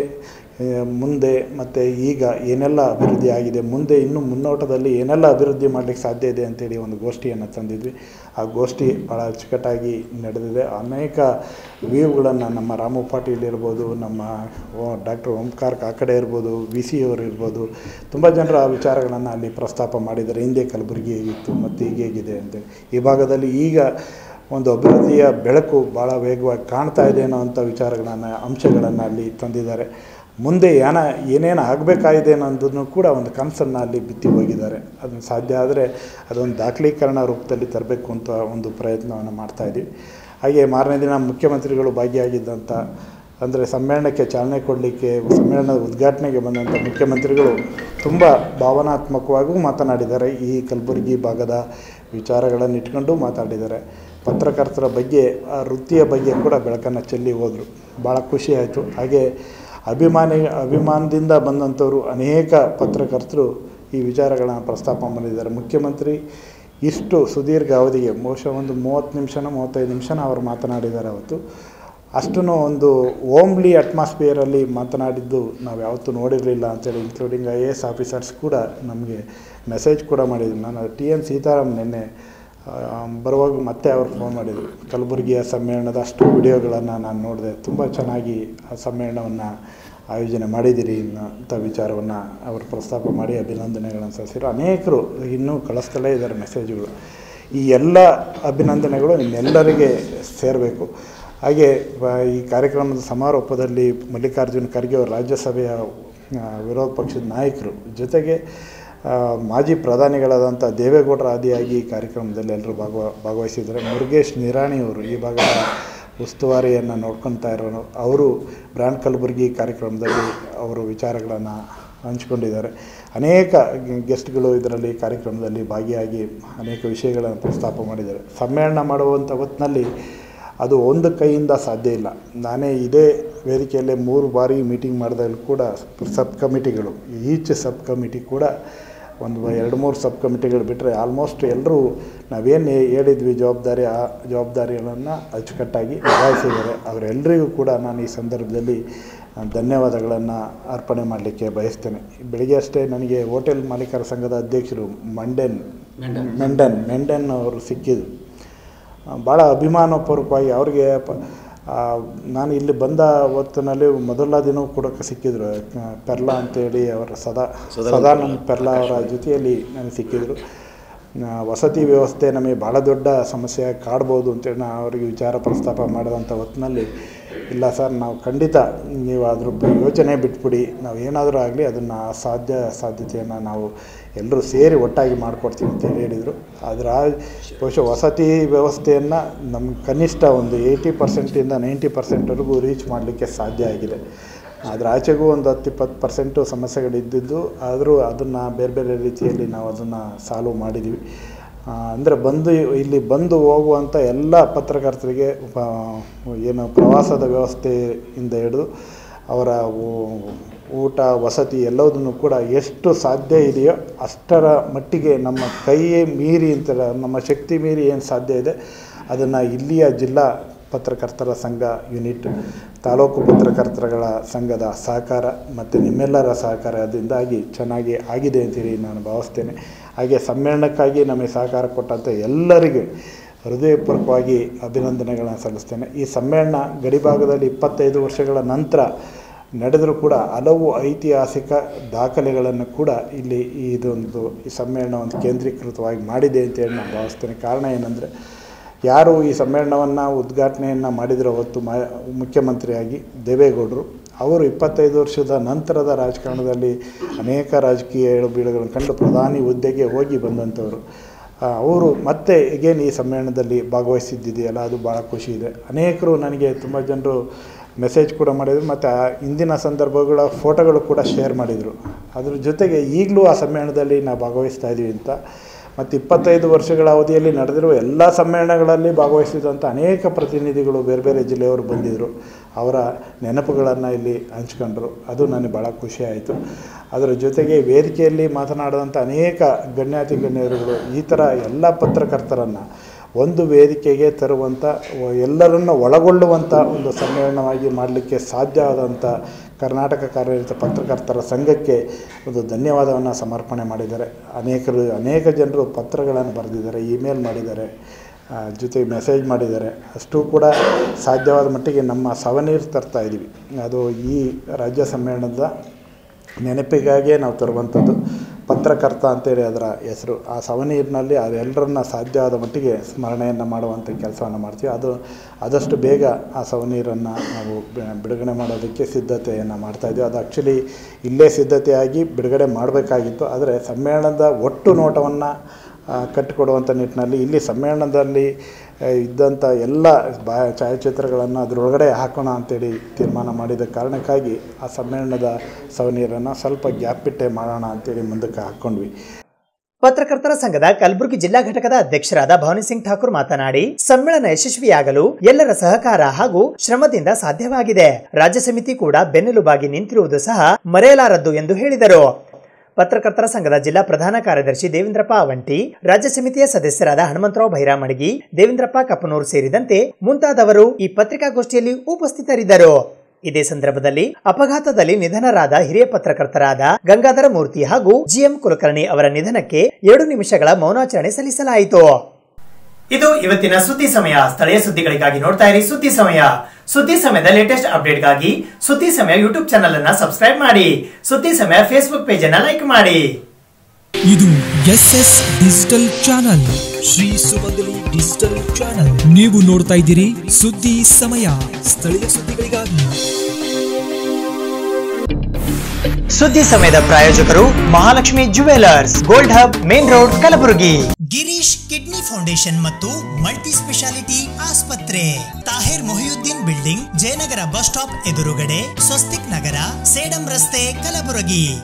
ಮುಂದೆ ಮತ್ತು ಈಗ ಏನೆಲ್ಲ ಅಭಿವೃದ್ಧಿ ಆಗಿದೆ, ಮುಂದೆ ಇನ್ನೂ ಮುನ್ನೋಟದಲ್ಲಿ ಏನೆಲ್ಲ ಅಭಿವೃದ್ಧಿ ಮಾಡಲಿಕ್ಕೆ ಸಾಧ್ಯ ಇದೆ ಅಂತೇಳಿ ಒಂದು ಗೋಷ್ಠಿಯನ್ನು ತಂದಿದ್ವಿ. ಆ ಗೋಷ್ಠಿ ಭಾಳ ಅಚ್ಚುಕಟ್ಟಾಗಿ ನಡೆದಿದೆ. ಅನೇಕ ವ್ಯೂಗಳನ್ನು ನಮ್ಮ ರಾಮು ಪಾಟೀಲ್ ಇರ್ಬೋದು, ನಮ್ಮ ಡಾಕ್ಟರ್ ಓಂಕಾರ್ ಕಾಕಡೆ ಇರ್ಬೋದು, ವಿ ಸಿ ಅವರು ಇರ್ಬೋದು, ತುಂಬ ಜನರು ಆ ವಿಚಾರಗಳನ್ನು ಅಲ್ಲಿ ಪ್ರಸ್ತಾಪ ಮಾಡಿದ್ದಾರೆ. ಹಿಂದೆ ಕಲಬುರಗಿ ಹೇಗಿತ್ತು ಮತ್ತು ಈಗ ಹೇಗಿದೆ ಅಂತೇಳಿ, ಈ ಭಾಗದಲ್ಲಿ ಈಗ ಒಂದು ಅಭಿವೃದ್ಧಿಯ ಬೆಳಕು ಭಾಳ ವೇಗವಾಗಿ ಕಾಣ್ತಾ ಇದೆ ಅನ್ನೋ ಅಂಥ ವಿಚಾರಗಳನ್ನು ಅಂಶಗಳನ್ನು ಅಲ್ಲಿ ತಂದಿದ್ದಾರೆ. ಮುಂದೆ ಏನ ಏನೇನು ಆಗಬೇಕಾಗಿದೆ ಅನ್ನೋದನ್ನು ಕೂಡ ಒಂದು ಕನಸನ್ನು ಅಲ್ಲಿ ಬಿತ್ತಿ ಹೋಗಿದ್ದಾರೆ. ಅದನ್ನು ಸಾಧ್ಯ ಆದರೆ ಅದೊಂದು ದಾಖಲೀಕರಣ ರೂಪದಲ್ಲಿ ತರಬೇಕು ಅಂತ ಒಂದು ಪ್ರಯತ್ನವನ್ನು ಮಾಡ್ತಾ ಇದ್ದೀವಿ. ಹಾಗೆ ಮಾರನೇ ದಿನ ಮುಖ್ಯಮಂತ್ರಿಗಳು ಭಾಗಿಯಾಗಿದ್ದಂಥ ಅಂದರೆ ಸಮ್ಮೇಳನಕ್ಕೆ ಚಾಲನೆ ಕೊಡಲಿಕ್ಕೆ ಸಮ್ಮೇಳನದ ಉದ್ಘಾಟನೆಗೆ ಬಂದಂಥ ಮುಖ್ಯಮಂತ್ರಿಗಳು ತುಂಬ ಭಾವನಾತ್ಮಕವಾಗೂ ಮಾತನಾಡಿದ್ದಾರೆ. ಈ ಕಲಬುರಗಿ ಭಾಗದ ವಿಚಾರಗಳನ್ನು ಇಟ್ಕೊಂಡು ಮಾತಾಡಿದ್ದಾರೆ. ಪತ್ರಕರ್ತರ ಬಗ್ಗೆ ವೃತ್ತಿಯ ಬಗ್ಗೆ ಕೂಡ ಬೆಳಕನ್ನು ಚೆಲ್ಲಿ ಹೋದರು. ಭಾಳ ಖುಷಿಯಾಯಿತು. ಹಾಗೆ ಅಭಿಮಾನಿ ಅಭಿಮಾನದಿಂದ ಬಂದಂಥವರು ಅನೇಕ ಪತ್ರಕರ್ತರು ಈ ವಿಚಾರಗಳನ್ನು ಪ್ರಸ್ತಾಪ ಮಾಡಿದ್ದಾರೆ. ಮುಖ್ಯಮಂತ್ರಿ ಇಷ್ಟು ಸುದೀರ್ಘ ಅವಧಿಗೆ ಬಹುಶಃ ಒಂದು ಮೂವತ್ತು ನಿಮಿಷನ ಮೂವತ್ತೈದು ನಿಮಿಷನ ಅವರು ಮಾತನಾಡಿದ್ದಾರೆ. ಅವತ್ತು ಅಷ್ಟೂ ಒಂದು ಓಮ್ಲಿ ಅಟ್ಮಾಸ್ಫಿಯರಲ್ಲಿ ಮಾತನಾಡಿದ್ದು ನಾವು ಯಾವತ್ತೂ ನೋಡಿರಲಿಲ್ಲ ಅಂತೇಳಿ including I A S officers ಕೂಡ ನಮಗೆ ಮೆಸೇಜ್ ಕೂಡ ಮಾಡಿದ್ರು. ನಾನು ಟಿ ಎನ್ ಸೀತಾರಾಮ್ ನಿನ್ನೆ ಬರುವಾಗ ಮತ್ತೆ ಅವರು ಫೋನ್ ಮಾಡಿದರು. ಕಲಬುರಗಿಯ ಸಮ್ಮೇಳನದ ಅಷ್ಟು ವಿಡಿಯೋಗಳನ್ನು ನಾನು ನೋಡಿದೆ, ತುಂಬ ಚೆನ್ನಾಗಿ ಆ ಸಮ್ಮೇಳನವನ್ನು ಆಯೋಜನೆ ಮಾಡಿದ್ದೀರಿ ಅಂತ ವಿಚಾರವನ್ನು ಅವರು ಪ್ರಸ್ತಾಪ ಮಾಡಿ ಅಭಿನಂದನೆಗಳನ್ನು ಸಲ್ಲಿಸಿದರು. ಅನೇಕರು ಇನ್ನೂ ಕಳಿಸ್ತಲೇ ಇದ್ದಾರೆ ಮೆಸೇಜ್ಗಳು. ಈ ಎಲ್ಲ ಅಭಿನಂದನೆಗಳು ನಿಮ್ಮೆಲ್ಲರಿಗೆ ಸೇರಬೇಕು. ಹಾಗೆ ಈ ಕಾರ್ಯಕ್ರಮದ ಸಮಾರೋಪದಲ್ಲಿ ಮಲ್ಲಿಕಾರ್ಜುನ ಖರ್ಗೆ ಅವರು ರಾಜ್ಯಸಭೆಯ ವಿರೋಧ ಪಕ್ಷದ ನಾಯಕರು ಜೊತೆಗೆ ಮಾಜಿ ಪ್ರಧಾನಿಗಳಾದಂಥ ದೇವೇಗೌಡರ ಆದಿಯಾಗಿ ಈ ಕಾರ್ಯಕ್ರಮದಲ್ಲಿ ಎಲ್ಲರೂ ಭಾಗವ ಭಾಗವಹಿಸಿದ್ದಾರೆ. ಮುರುಗೇಶ್ ನಿರಾಣಿಯವರು ಈ ಭಾಗದ ಉಸ್ತುವಾರಿಯನ್ನು ನೋಡ್ಕೊತಾ ಇರೋರು, ಅವರು ಬ್ರ್ಯಾಂಡ್ ಕಲಬುರಗಿ ಕಾರ್ಯಕ್ರಮದಲ್ಲಿ ಅವರು ವಿಚಾರಗಳನ್ನು ಹಂಚಿಕೊಂಡಿದ್ದಾರೆ. ಅನೇಕ ಗೆಸ್ಟ್ಗಳು ಇದರಲ್ಲಿ ಕಾರ್ಯಕ್ರಮದಲ್ಲಿ ಭಾಗಿಯಾಗಿ ಅನೇಕ ವಿಷಯಗಳನ್ನು ಪ್ರಸ್ತಾಪ ಮಾಡಿದ್ದಾರೆ. ಸಮ್ಮೇಳನ ಮಾಡುವಂಥ ಹೊತ್ತಿನಲ್ಲಿ ಅದು ಒಂದು ಕೈಯಿಂದ ಸಾಧ್ಯ ಇಲ್ಲ. ನಾನೇ ಇದೇ ವೇದಿಕೆಯಲ್ಲೇ ಮೂರು ಬಾರಿ ಮೀಟಿಂಗ್ ಮಾಡಿದಾಗಲೂ ಕೂಡ ಸಬ್ ಕಮಿಟಿಗಳು ಈಚ್ ಸಬ್ ಕಮಿಟಿ ಕೂಡ ಒಂದು ಎರಡು ಮೂರು ಸಬ್ ಕಮಿಟಿಗಳು ಬಿಟ್ಟರೆ ಆಲ್ಮೋಸ್ಟ್ ಎಲ್ಲರೂ ನಾವೇನು ಹೇಳಿದ್ವಿ ಜವಾಬ್ದಾರಿ ಆ ಜವಾಬ್ದಾರಿಗಳನ್ನು ಅಚ್ಚುಕಟ್ಟಾಗಿ ನಿಭಾಯಿಸಿದ್ದಾರೆ. ಅವರೆಲ್ಲರಿಗೂ ಕೂಡ ನಾನು ಈ ಸಂದರ್ಭದಲ್ಲಿ ಧನ್ಯವಾದಗಳನ್ನು ಅರ್ಪಣೆ ಮಾಡಲಿಕ್ಕೆ ಬಯಸ್ತೇನೆ. ಬೆಳಿಗ್ಗೆ ಅಷ್ಟೇ ನನಗೆ ಹೋಟೆಲ್ ಮಾಲೀಕರ ಸಂಘದ ಅಧ್ಯಕ್ಷರು ಮಂಡೆನ್ ಮೆಂಡನ್ ಮೆಂಡನ್ ಅವರು ಸಿಕ್ಕಿದ್ರು. ಭಾಳ ಅಭಿಮಾನಪೂರ್ವಕವಾಗಿ ಅವ್ರಿಗೆ ನಾನು ಇಲ್ಲಿ ಬಂದ ಹೊತ್ತಿನಲ್ಲಿ ಮೊದಲ ದಿನವೂ ಕೂಡ ಸಿಕ್ಕಿದ್ರು. ಪೆರ್ಲಾ ಅಂತೇಳಿ ಅವರ ಸದಾ ಸದಾನಂದ ಪೆರ್ಲಾ ಅವರ ಜೊತೆಯಲ್ಲಿ ನನಗೆ ಸಿಕ್ಕಿದ್ರು. ವಸತಿ ವ್ಯವಸ್ಥೆ ನಮಗೆ ಭಾಳ ದೊಡ್ಡ ಸಮಸ್ಯೆ ಕಾಡ್ಬೋದು ಅಂತೇಳಿ ನಾನು ಅವರಿಗೆ ವಿಚಾರ ಪ್ರಸ್ತಾಪ ಮಾಡಿದಂಥ ಹೊತ್ತಿನಲ್ಲಿ, ಇಲ್ಲ ಸರ್ ನಾವು ಖಂಡಿತ ನೀವು ಅದ್ರ ಯೋಚನೆ ಬಿಟ್ಬಿಡಿ, ನಾವು ಏನಾದರೂ ಆಗಲಿ ಅದನ್ನು ಸಾಧ್ಯ ಸಾಧ್ಯತೆಯನ್ನು ನಾವು ಎಲ್ಲರೂ ಸೇರಿ ಒಟ್ಟಾಗಿ ಮಾಡಿಕೊಡ್ತೀವಿ ಅಂತೇಳಿ ಹೇಳಿದರು. ಆದರೆ ಆ ಬಹುಶಃ ವಸತಿ ವ್ಯವಸ್ಥೆಯನ್ನು ನಮ್ಮ ಕನಿಷ್ಠ ಒಂದು ಏಯ್ಟಿ ಪರ್ಸೆಂಟಿಂದ ನೈಂಟಿ ಪರ್ಸೆಂಟ್ವರೆಗೂ ರೀಚ್ ಮಾಡಲಿಕ್ಕೆ ಸಾಧ್ಯ ಆಗಿದೆ. ಆದರೆ ಆಚೆಗೂ ಒಂದು ಹತ್ತು ಇಪ್ಪತ್ತು ಪರ್ಸೆಂಟು ಸಮಸ್ಯೆಗಳಿದ್ದಿದ್ದು ಆದರೂ ಅದನ್ನು ಬೇರೆ ಬೇರೆ ರೀತಿಯಲ್ಲಿ ನಾವು ಅದನ್ನು ಸಾಲ್ವ್ ಮಾಡಿದ್ದೀವಿ. ಅಂದರೆ ಬಂದು ಇಲ್ಲಿ ಬಂದು ಹೋಗುವಂಥ ಎಲ್ಲ ಪತ್ರಕರ್ತರಿಗೆ ಏನು ಪ್ರವಾಸದ ವ್ಯವಸ್ಥೆಯಿಂದ ಹಿಡಿದು ಅವರ ಊಟ ವಸತಿ ಎಲ್ಲದನ್ನು ಕೂಡ ಎಷ್ಟು ಸಾಧ್ಯ ಇದೆಯೋ ಅಷ್ಟರ ಮಟ್ಟಿಗೆ ನಮ್ಮ ಕೈಯೇ ಮೀರಿ ಅಂತ ನಮ್ಮ ಶಕ್ತಿ ಮೀರಿ ಏನು ಸಾಧ್ಯ ಇದೆ ಅದನ್ನು ಇಲ್ಲಿಯ ಜಿಲ್ಲಾ ಪತ್ರಕರ್ತರ ಸಂಘ ಯೂನಿಟ್, ತಾಲೂಕು ಪತ್ರಕರ್ತರುಗಳ ಸಂಘದ ಸಹಕಾರ ಮತ್ತು ನಿಮ್ಮೆಲ್ಲರ ಸಹಕಾರದಿಂದಾಗಿ ಚೆನ್ನಾಗಿ ಆಗಿದೆ ಅಂತೇಳಿ ನಾನು ಭಾವಿಸ್ತೇನೆ. ಹಾಗೆ ಸಮ್ಮೇಳನಕ್ಕಾಗಿ ನಮಗೆ ಸಹಕಾರ ಕೊಟ್ಟಂಥ ಎಲ್ಲರಿಗೆ ಹೃದಯಪೂರ್ವಕವಾಗಿ ಅಭಿನಂದನೆಗಳನ್ನು ಸಲ್ಲಿಸ್ತೇನೆ. ಈ ಸಮ್ಮೇಳನ ಗಡಿಭಾಗದಲ್ಲಿ ಇಪ್ಪತ್ತೈದು ವರ್ಷಗಳ ನಂತರ ನಡೆದರೂ ಕೂಡ ಹಲವು ಐತಿಹಾಸಿಕ ದಾಖಲೆಗಳನ್ನು ಕೂಡ ಇಲ್ಲಿ ಇದೊಂದು ಈ ಸಮ್ಮೇಳನವನ್ನು ಕೇಂದ್ರೀಕೃತವಾಗಿ ಮಾಡಿದೆ ಅಂತೇಳಿ ನಾನು ಭಾವಿಸ್ತೇನೆ. ಕಾರಣ ಏನಂದರೆ ಯಾರು ಈ ಸಮ್ಮೇಳನವನ್ನು ಉದ್ಘಾಟನೆಯನ್ನು ಮಾಡಿದರೆ ಅವತ್ತು ಮಾ ಮುಖ್ಯಮಂತ್ರಿಯಾಗಿ ದೇವೇಗೌಡರು ಅವರು ಇಪ್ಪತ್ತೈದು ವರ್ಷದ ನಂತರದ ರಾಜಕಾರಣದಲ್ಲಿ ಅನೇಕ ರಾಜಕೀಯ ಏಳುಬೀಳುಗಳನ್ನು ಕಂಡು ಪ್ರಧಾನಿ ಹುದ್ದೆಗೆ ಹೋಗಿ ಬಂದಂಥವರು. ಅವರು ಮತ್ತೆ ಅಗೇನ್ ಈ ಸಮ್ಮೇಳನದಲ್ಲಿ ಭಾಗವಹಿಸಿದ್ದಿದೆಯಲ್ಲ ಅದು ಭಾಳ ಖುಷಿ ಇದೆ. ಅನೇಕರು ನನಗೆ ತುಂಬ ಜನರು ಮೆಸೇಜ್ ಕೂಡ ಮಾಡಿದರು ಮತ್ತು ಆ ಇಂದಿನ ಸಂದರ್ಭಗಳ ಫೋಟೋಗಳು ಕೂಡ ಶೇರ್ ಮಾಡಿದರು. ಅದ್ರ ಜೊತೆಗೆ ಈಗಲೂ ಆ ಸಮ್ಮೇಳನದಲ್ಲಿ ನಾವು ಭಾಗವಹಿಸ್ತಾ ಇದ್ದೀವಿ ಅಂತ ಮತ್ತು ಇಪ್ಪತ್ತೈದು ವರ್ಷಗಳ ಅವಧಿಯಲ್ಲಿ ನಡೆದಿರುವ ಎಲ್ಲ ಸಮ್ಮೇಳನಗಳಲ್ಲಿ ಭಾಗವಹಿಸಿದಂಥ ಅನೇಕ ಪ್ರತಿನಿಧಿಗಳು ಬೇರೆ ಬೇರೆ ಜಿಲ್ಲೆಯವರು ಬಂದಿದ್ದರು. ಅವರ ನೆನಪುಗಳನ್ನು ಇಲ್ಲಿ ಹಂಚ್ಕೊಂಡ್ರು. ಅದು ನನಗೆ ಭಾಳ ಖುಷಿಯಾಯಿತು. ಅದರ ಜೊತೆಗೆ ವೇದಿಕೆಯಲ್ಲಿ ಮಾತನಾಡಿದಂಥ ಅನೇಕ ಗಣ್ಯಾತಿ ಗಣ್ಯರುಗಳು ಈ ಥರ ಎಲ್ಲ ಪತ್ರಕರ್ತರನ್ನು ಒಂದು ವೇದಿಕೆಗೆ ತರುವಂಥ ಎಲ್ಲರನ್ನು ಒಳಗೊಳ್ಳುವಂಥ ಒಂದು ಸಮ್ಮೇಳನವಾಗಿ ಮಾಡಲಿಕ್ಕೆ ಸಾಧ್ಯವಾದಂಥ ಕರ್ನಾಟಕ ಕಾರ್ಯನಿರತ ಪತ್ರಕರ್ತರ ಸಂಘಕ್ಕೆ ಒಂದು ಧನ್ಯವಾದವನ್ನು ಸಮರ್ಪಣೆ ಮಾಡಿದ್ದಾರೆ. ಅನೇಕರು ಅನೇಕ ಜನರು ಪತ್ರಗಳನ್ನು ಬರೆದಿದ್ದಾರೆ, ಇಮೇಲ್ ಮಾಡಿದ್ದಾರೆ, ಜೊತೆಗೆ ಮೆಸೇಜ್ ಮಾಡಿದ್ದಾರೆ. ಅಷ್ಟೂ ಕೂಡ ಸಾಧ್ಯವಾದ ಮಟ್ಟಿಗೆ ನಮ್ಮ ಸವನೀರು ತರ್ತಾ ಇದ್ದೀವಿ. ಅದು ಈ ರಾಜ್ಯ ಸಮ್ಮೇಳನದ ನೆನಪಿಗಾಗಿಯೇ ನಾವು ತರುವಂಥದ್ದು. ಪತ್ರಕರ್ತ ಅಂತೇಳಿ ಅದರ ಹೆಸರು. ಆ ಸವನೀರಿನಲ್ಲಿ ಅದೆಲ್ಲರನ್ನ ಸಾಧ್ಯ ಆದ ಮಟ್ಟಿಗೆ ಸ್ಮರಣೆಯನ್ನು ಮಾಡುವಂಥ ಕೆಲಸವನ್ನು ಮಾಡ್ತೀವಿ. ಅದು ಆದಷ್ಟು ಬೇಗ ಆ ಸವನೀರನ್ನು ನಾವು ಬಿಡುಗಡೆ ಮಾಡೋದಕ್ಕೆ ಸಿದ್ಧತೆಯನ್ನು ಮಾಡ್ತಾಯಿದ್ದೀವಿ. ಅದು ಆ್ಯಕ್ಚುಲಿ ಇಲ್ಲೇ ಸಿದ್ಧತೆಯಾಗಿ ಬಿಡುಗಡೆ ಮಾಡಬೇಕಾಗಿತ್ತು. ಆದರೆ ಸಮ್ಮೇಳನದ ಒಟ್ಟು ನೋಟವನ್ನು ಕಟ್ಟಿಕೊಡುವಂಥ ನಿಟ್ಟಿನಲ್ಲಿ ಇಲ್ಲಿ ಸಮ್ಮೇಳನದಲ್ಲಿ ಇದ್ದಂಥ ಎಲ್ಲ ಬಾ ಛಾಯಾಚಿತ್ರಗಳನ್ನು ಅದರೊಳಗಡೆ ಹಾಕೋಣ ಅಂತೇಳಿ ತೀರ್ಮಾನ ಮಾಡಿದ ಕಾರಣಕ್ಕಾಗಿ ಆ ಸಮ್ಮೇಳನದ ಸವನೀರನ್ನು ಸ್ವಲ್ಪ ಗ್ಯಾಪ್ ಬಿಟ್ಟೆ ಮಾಡೋಣ ಅಂತೇಳಿ ಮುಂದಕ್ಕೆ ಹಾಕ್ಕೊಂಡ್ವಿ. ಪತ್ರಕರ್ತರ ಸಂಘದ ಕಲಬುರಗಿ ಜಿಲ್ಲಾ ಘಟಕದ ಅಧ್ಯಕ್ಷರಾದ ಭವಾನಿಸಿಂಗ್ ಠಾಕೂರ್ ಮಾತನಾಡಿ, ಸಮ್ಮೇಳನ ಯಶಸ್ವಿಯಾಗಲು ಎಲ್ಲರ ಸಹಕಾರ ಹಾಗೂ ಶ್ರಮದಿಂದ ಸಾಧ್ಯವಾಗಿದೆ. ರಾಜ್ಯ ಸಮಿತಿ ಕೂಡ ಬೆನ್ನೆಲುಬಾಗಿ ನಿಂತಿರುವುದು ಸಹ ಮರೆಯಲಾರದ್ದು ಎಂದು ಹೇಳಿದರು. ಪತ್ರಕರ್ತರ ಸಂಘದ ಜಿಲ್ಲಾ ಪ್ರಧಾನ ಕಾರ್ಯದರ್ಶಿ ದೇವೇಂದ್ರಪ್ಪ ಅವಂಟಿ, ರಾಜ್ಯ ಸಮಿತಿಯ ಸದಸ್ಯರಾದ ಹನುಮಂತರಾವ್ ಬೈರಾಮಣಗಿ, ದೇವೇಂದ್ರಪ್ಪ ಕಪ್ಪನೂರು ಸೇರಿದಂತೆ ಮುಂತಾದವರು ಈ ಪತ್ರಿಕಾಗೋಷ್ಠಿಯಲ್ಲಿ ಉಪಸ್ಥಿತರಿದ್ದರು. ಇದೇ ಸಂದರ್ಭದಲ್ಲಿ ಅಪಘಾತದಲ್ಲಿ ನಿಧನರಾದ ಹಿರಿಯ ಪತ್ರಕರ್ತರಾದ ಗಂಗಾಧರ ಮೂರ್ತಿ ಹಾಗೂ ಜಿಎಂ ಕುಲಕರ್ಣಿ ಅವರ ನಿಧನಕ್ಕೆ ಎರಡು ನಿಮಿಷಗಳ ಮೌನಾಚರಣೆ ಸಲ್ಲಿಸಲಾಯಿತು. ಇದು ಇವತ್ತಿನ ಸುದ್ದಿ ಸಮಯ. ಸ್ಥಳೀಯ ಸುದ್ದಿಗಳಿಗಾಗಿ ನೋಡ್ತಾ ಇರಿ ಸುದ್ದಿ ಸಮಯ. ಸುದ್ದಿ ಸಮಯದ ಲೇಟೆಸ್ಟ್ ಅಪ್ಡೇಟ್ಗಾಗಿ ಸುದ್ದಿ ಸಮಯ ಯೂಟ್ಯೂಬ್ ಚಾನೆಲ್ ಅನ್ನ ಸಬ್ಸ್ಕ್ರೈಬ್ ಮಾಡಿ. ಸುದ್ದಿ ಸಮಯ ಫೇಸ್ಬುಕ್ ಪೇಜ್ ಅನ್ನ ಲೈಕ್ ಮಾಡಿ. ಇದು S S digital channel, Shri Sumangali digital channel. ನೀವು ನೋಡ್ತಾ ಇದ್ದೀರಿ ಸುದ್ದಿ ಸಮಯ, ಸ್ಥಳೀಯ ಸುದ್ದಿಗಳಿಗಾಗಿ. ಸುದ್ದಿ ಸಮಯದ ಪ್ರಾಯೋಜಕರು Mahalakshmi jewellers, gold hub, main road, Kalaburagi. Girish kidney foundation ಮತ್ತು ಮಲ್ಟಿ ಸ್ಪೆಷಾಲಿಟಿ ಆಸ್ಪತ್ರೆ, Tahir Mohiuddin building, Jayanagar bus stop ಎದುರುಗಡೆ, ಸ್ವಸ್ತಿಕ್ ನಗರ, ಸೇಡಂ ರಸ್ತೆ, ಕಲಬುರಗಿ.